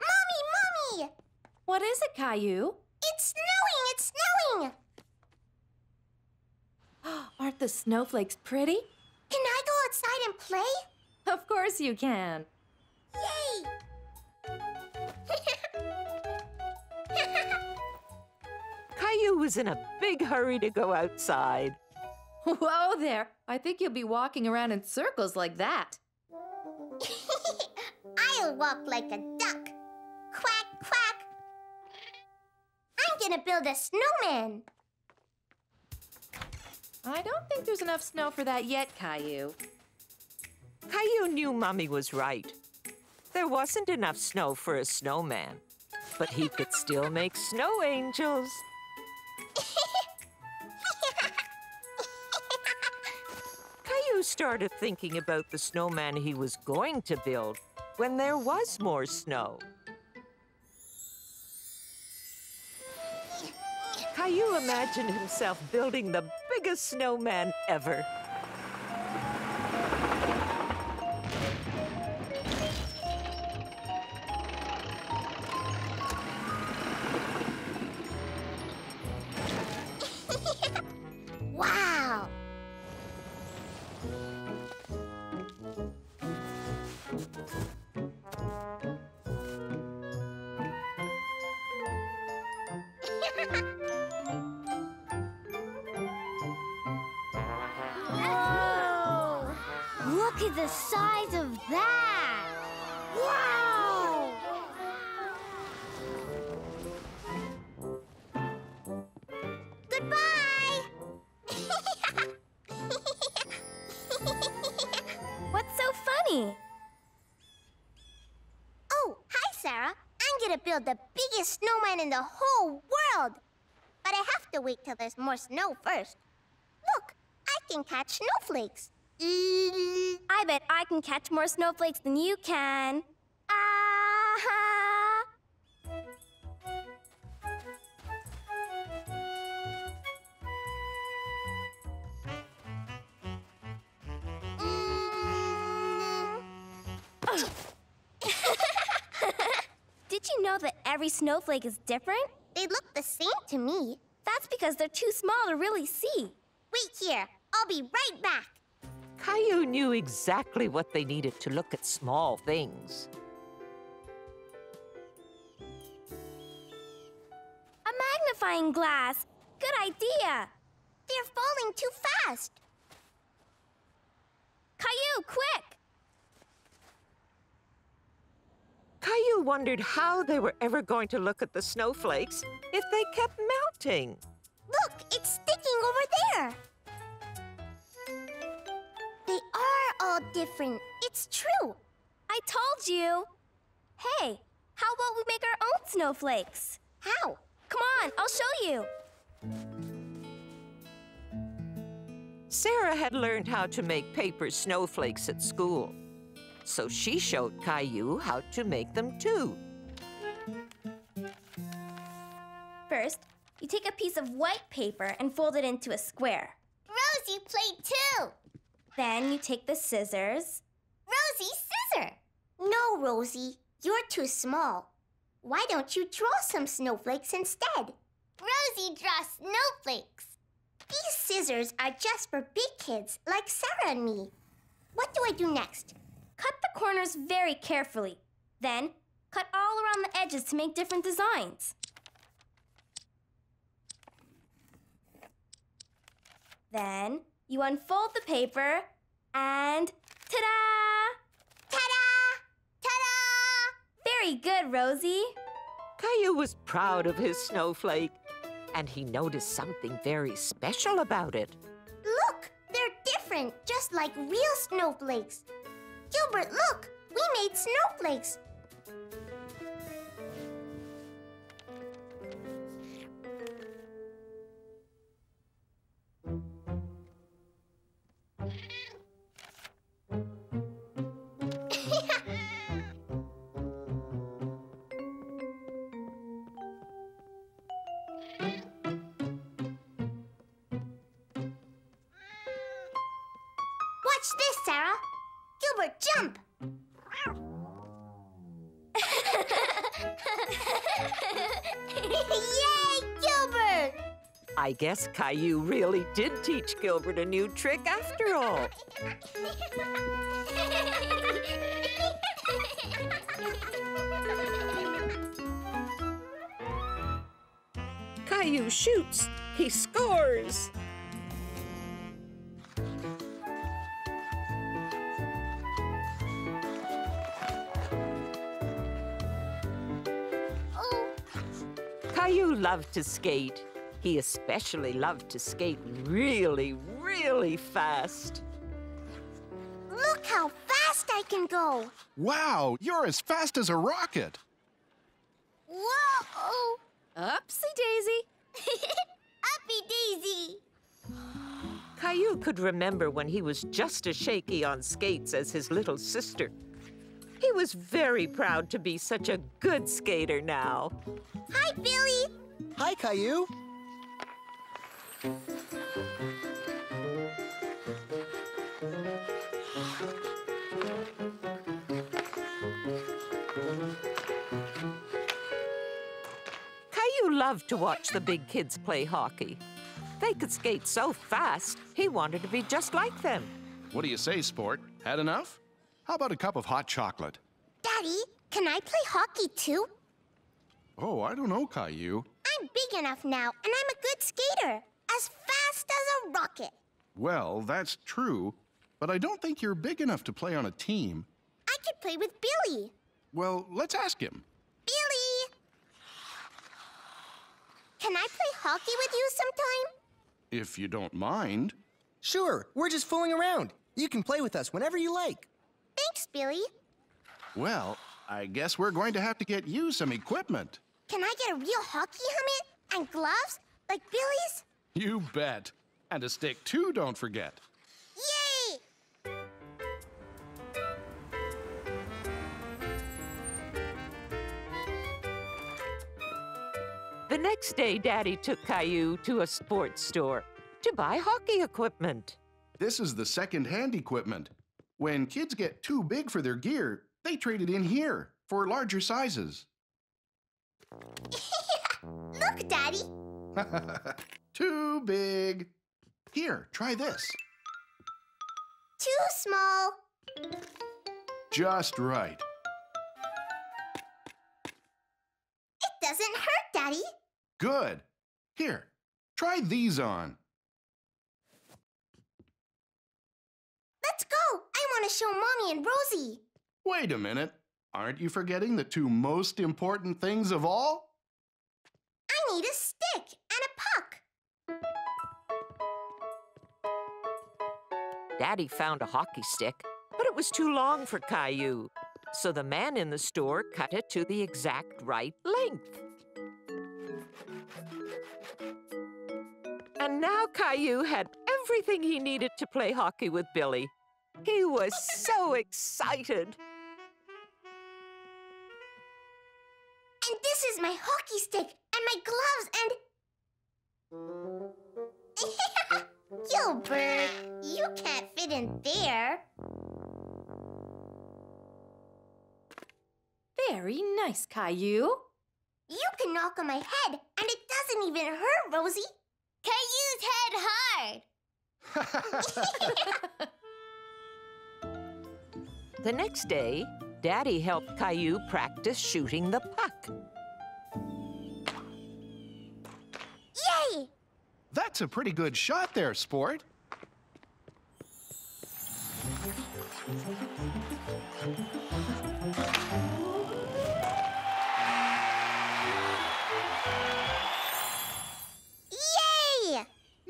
Mommy, Mommy! What is it, Caillou? It's snowing! It's snowing! Aren't the snowflakes pretty? Can I go outside and play? Of course you can. Yay! Caillou was in a big hurry to go outside. Whoa there! I think you'll be walking around in circles like that. I'll walk like a duck. Quack, quack. I'm gonna build a snowman. I don't think there's enough snow for that yet, Caillou. Caillou knew Mommy was right. There wasn't enough snow for a snowman, but he could still make snow angels. Caillou started thinking about the snowman he was going to build when there was more snow. Caillou imagined himself building the biggest snowman ever. Wow! Look at the size of that! Wow! Goodbye! What's so funny? Oh, hi, Sarah. I'm gonna build the biggest snowman in the whole world. But I have to wait till there's more snow first. Look, I can catch snowflakes. I bet I can catch more snowflakes than you can. Ah-ha! Did you know that every snowflake is different? They look the same to me. That's because they're too small to really see. Wait here. I'll be right back. Caillou knew exactly what they needed to look at small things. A magnifying glass! Good idea! They're falling too fast! Caillou, quick! Caillou wondered how they were ever going to look at the snowflakes if they kept melting. Look, it's sticking over there! They are all different. It's true. I told you. Hey, how about we make our own snowflakes? How? Come on, I'll show you. Sarah had learned how to make paper snowflakes at school, so she showed Caillou how to make them too. First, you take a piece of white paper and fold it into a square. Rosie played too. Then you take the scissors. Rosie, scissor! No, Rosie, you're too small. Why don't you draw some snowflakes instead? Rosie draws snowflakes. These scissors are just for big kids like Sarah and me. What do I do next? Cut the corners very carefully. Then cut all around the edges to make different designs. Then you unfold the paper, and ta-da! Ta-da! Ta-da! Very good, Rosie. Caillou was proud of his snowflake, and he noticed something very special about it. Look, they're different, just like real snowflakes. Gilbert, look, we made snowflakes. Watch this, Sarah. Gilbert, jump! Yay, Gilbert! I guess Caillou really did teach Gilbert a new trick after all. Caillou shoots. He scores. Caillou loved to skate. He especially loved to skate really, really fast. Look how fast I can go! Wow, you're as fast as a rocket! Whoa! Upsy-daisy! Uppy-daisy! Caillou could remember when he was just as shaky on skates as his little sister. He was very proud to be such a good skater now. Hi, Billy. Hi, Caillou. Caillou loved to watch the big kids play hockey. They could skate so fast, he wanted to be just like them. What do you say, sport? Had enough? How about a cup of hot chocolate? Daddy, can I play hockey too? Oh, I don't know, Caillou. I'm big enough now, and I'm a good skater. As fast as a rocket. Well, that's true, but I don't think you're big enough to play on a team. I could play with Billy. Well, let's ask him. Billy! Can I play hockey with you sometime? If you don't mind. Sure, we're just fooling around. You can play with us whenever you like. Thanks, Billy. Well, I guess we're going to have to get you some equipment. Can I get a real hockey helmet and gloves like Billy's? You bet. And a stick, too, don't forget. Yay! The next day, Daddy took Caillou to a sports store to buy hockey equipment. This is the second-hand equipment. When kids get too big for their gear, they trade it in here for larger sizes. Look, Daddy! Too big! Here, try this. Too small. Just right. It doesn't hurt, Daddy. Good. Here, try these on. Let's go! I want to show Mommy and Rosie. Wait a minute. Aren't you forgetting the two most important things of all? I need a stick and a puck. Daddy found a hockey stick, but it was too long for Caillou. So the man in the store cut it to the exact right length. And now Caillou had everything he needed to play hockey with Billy. He was so excited. And this is my hockey stick and my gloves and... Gilbert, you can't fit in there. Very nice, Caillou. You can knock on my head and it doesn't even hurt, Rosie. Caillou's head hard. The next day, Daddy helped Caillou practice shooting the puck. Yay! That's a pretty good shot there, sport.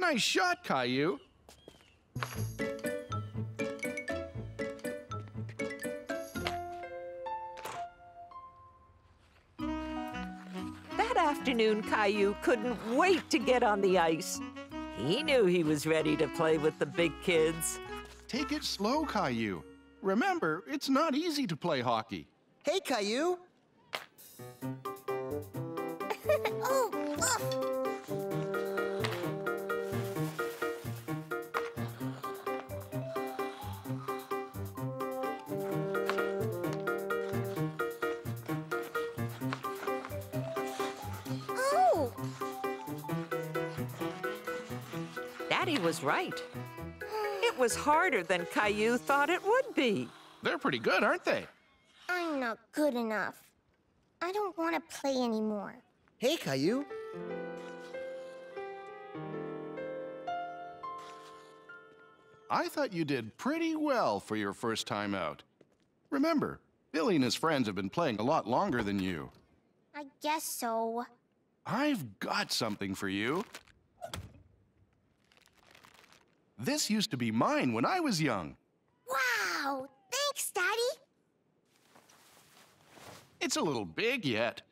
Nice shot, Caillou. That afternoon, Caillou couldn't wait to get on the ice. He knew he was ready to play with the big kids. Take it slow, Caillou. Remember, it's not easy to play hockey. Hey, Caillou. Oh, oh. Daddy was right. It was harder than Caillou thought it would be. They're pretty good, aren't they? I'm not good enough. I don't want to play anymore. Hey, Caillou. I thought you did pretty well for your first time out. Remember, Billy and his friends have been playing a lot longer than you. I guess so. I've got something for you. This used to be mine when I was young. Wow! Thanks, Daddy. It's a little big yet.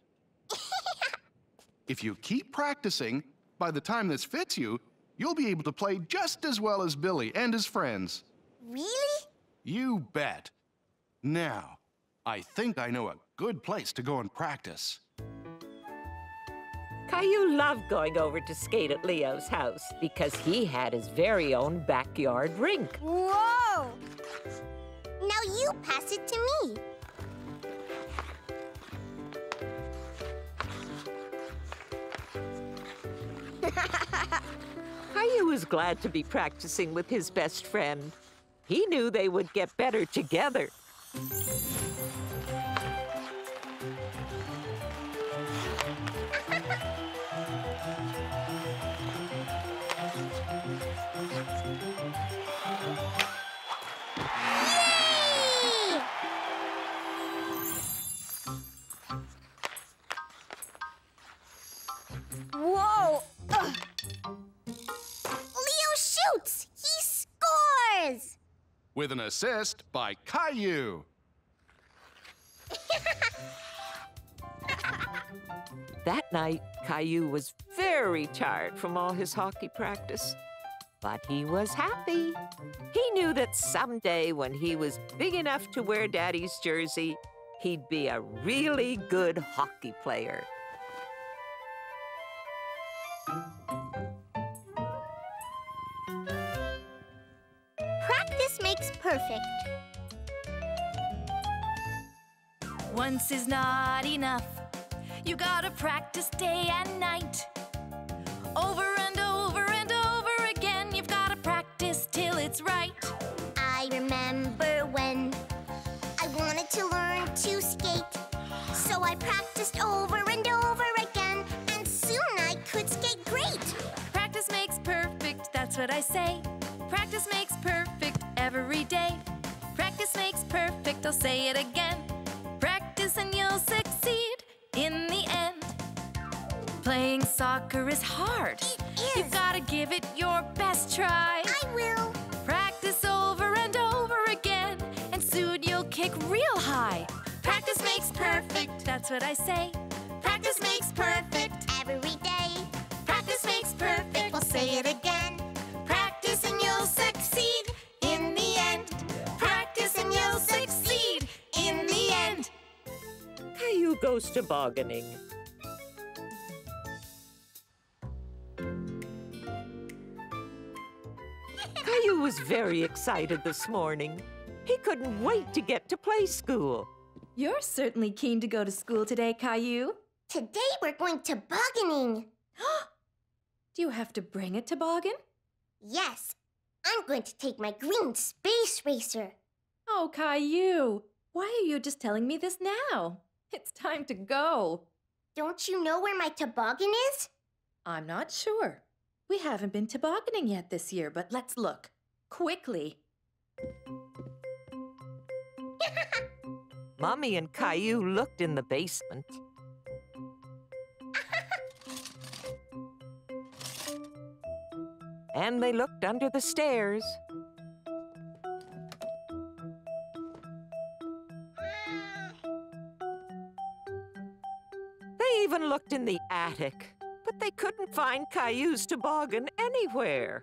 If you keep practicing, by the time this fits you, you'll be able to play just as well as Billy and his friends. Really? You bet. Now, I think I know a good place to go and practice. Caillou loved going over to skate at Leo's house because he had his very own backyard rink. Whoa! Now you pass it to me. Caillou was glad to be practicing with his best friend. He knew they would get better together. With an assist by Caillou. That night, Caillou was very tired from all his hockey practice, but he was happy. He knew that someday when he was big enough to wear Daddy's jersey, he'd be a really good hockey player. Perfect. Once is not enough. You gotta practice day and night. Over and over and over again. You've gotta practice till it's right. I remember when I wanted to learn to skate. So I practiced over and over again. And soon I could skate great. Practice makes perfect, that's what I say. Practice makes perfect. Every day, practice makes perfect, I'll say it again. Practice and you'll succeed in the end. Playing soccer is hard. It is. You've got to give it your best try. I will. Practice over and over again, and soon you'll kick real high. Practice makes perfect, that's what I say. Practice makes perfect. Every day, practice makes perfect, we'll say it again. Practice and you'll succeed. Caillou goes tobogganing. Caillou was very excited this morning. He couldn't wait to get to play school. You're certainly keen to go to school today, Caillou. Today we're going tobogganing. Do you have to bring a toboggan? Yes. I'm going to take my green space racer. Oh, Caillou, why are you just telling me this now? It's time to go. Don't you know where my toboggan is? I'm not sure. We haven't been tobogganing yet this year, but let's look. Quickly. Mommy and Caillou looked in the basement. and they looked under the stairs. They even looked in the attic, but they couldn't find Caillou's toboggan anywhere.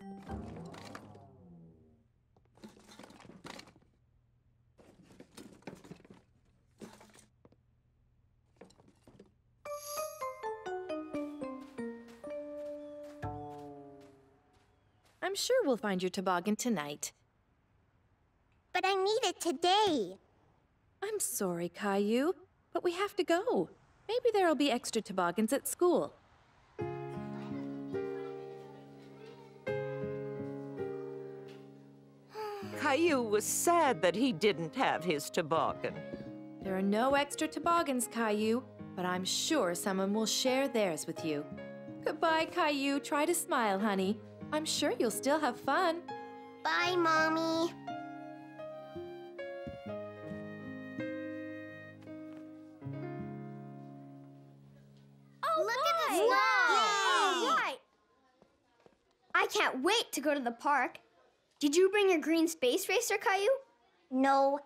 I'm sure we'll find your toboggan tonight. But I need it today. I'm sorry, Caillou, but we have to go. Maybe there'll be extra toboggans at school. Caillou was sad that he didn't have his toboggan. There are no extra toboggans, Caillou, but I'm sure someone will share theirs with you. Goodbye, Caillou. Try to smile, honey. I'm sure you'll still have fun. Bye, Mommy. Oh, look at this light! Yay! Yay! I can't wait to go to the park. Did you bring your green space racer, Caillou? No,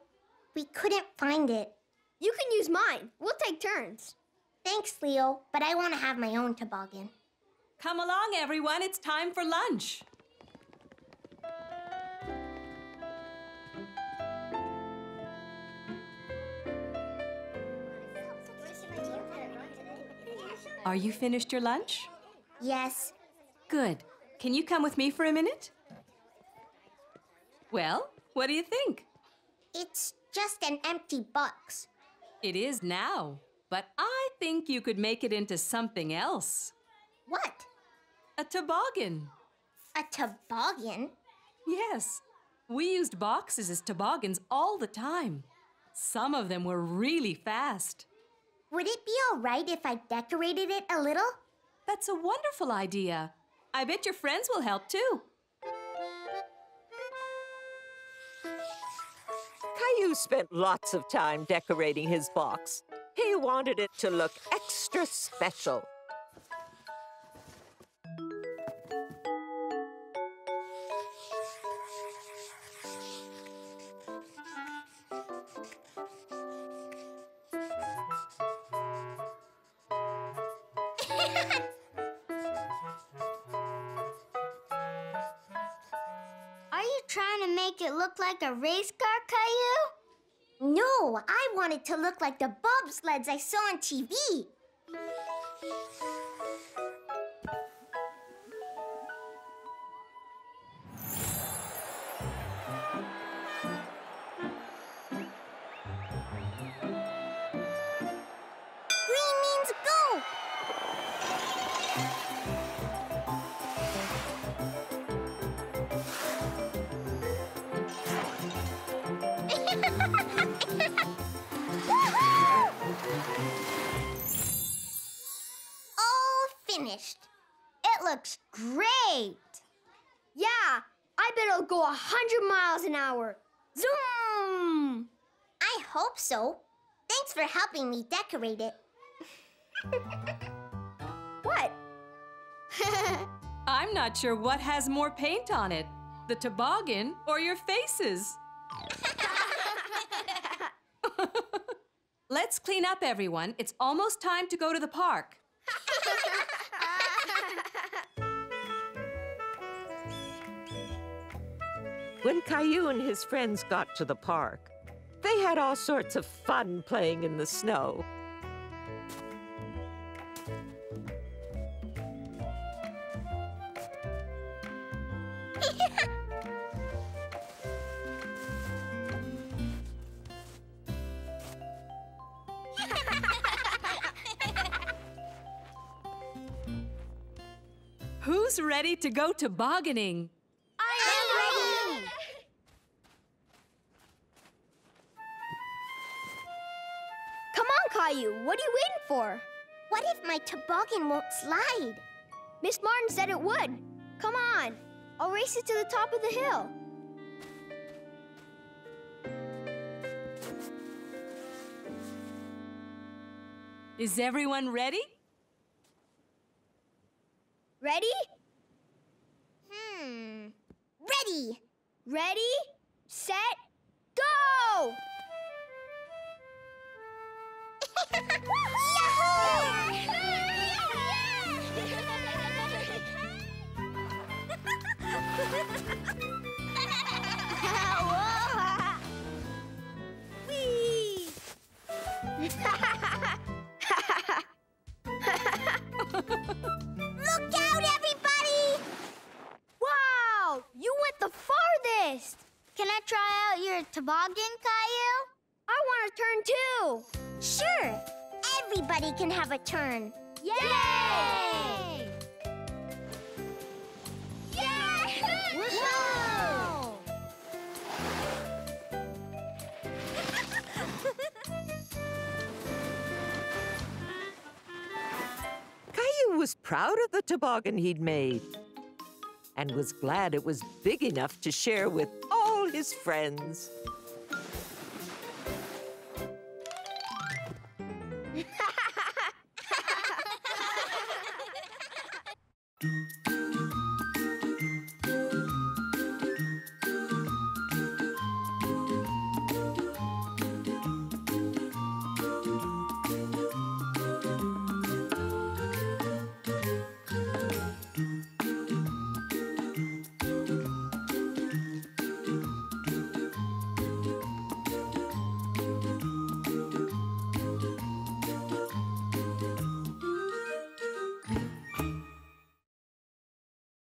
we couldn't find it. You can use mine. We'll take turns. Thanks, Leo, but I want to have my own toboggan. Come along, everyone. It's time for lunch. Are you finished your lunch? Yes. Good. Can you come with me for a minute? Well, what do you think? It's just an empty box. It is now, but I think you could make it into something else. What? A toboggan. A toboggan? Yes. We used boxes as toboggans all the time. Some of them were really fast. Would it be all right if I decorated it a little? That's a wonderful idea. I bet your friends will help too. Caillou spent lots of time decorating his box. He wanted it to look extra special. Like a race car, Caillou? No, I want it to look like the bobsleds I saw on TV. Green means go! It looks great! Yeah, I bet it'll go 100 miles an hour. Zoom! I hope so. Thanks for helping me decorate it. What? I'm not sure what has more paint on it, the toboggan or your faces. Let's clean up, everyone. It's almost time to go to the park. When Caillou and his friends got to the park, they had all sorts of fun playing in the snow. Who's ready to go tobogganing? What are you waiting for? What if my toboggan won't slide? Miss Martin said it would. Come on, I'll race it to the top of the hill. Is everyone ready? Ready? Ready! Ready, set, go! Yahoo! Whee! Look out, everybody! Wow! You went the farthest! Can I try out your toboggan, Caillou? I want a turn, too! Sure! Everybody can have a turn! Yay! Yay! Whoa! Caillou was proud of the toboggan he'd made and was glad it was big enough to share with all his friends.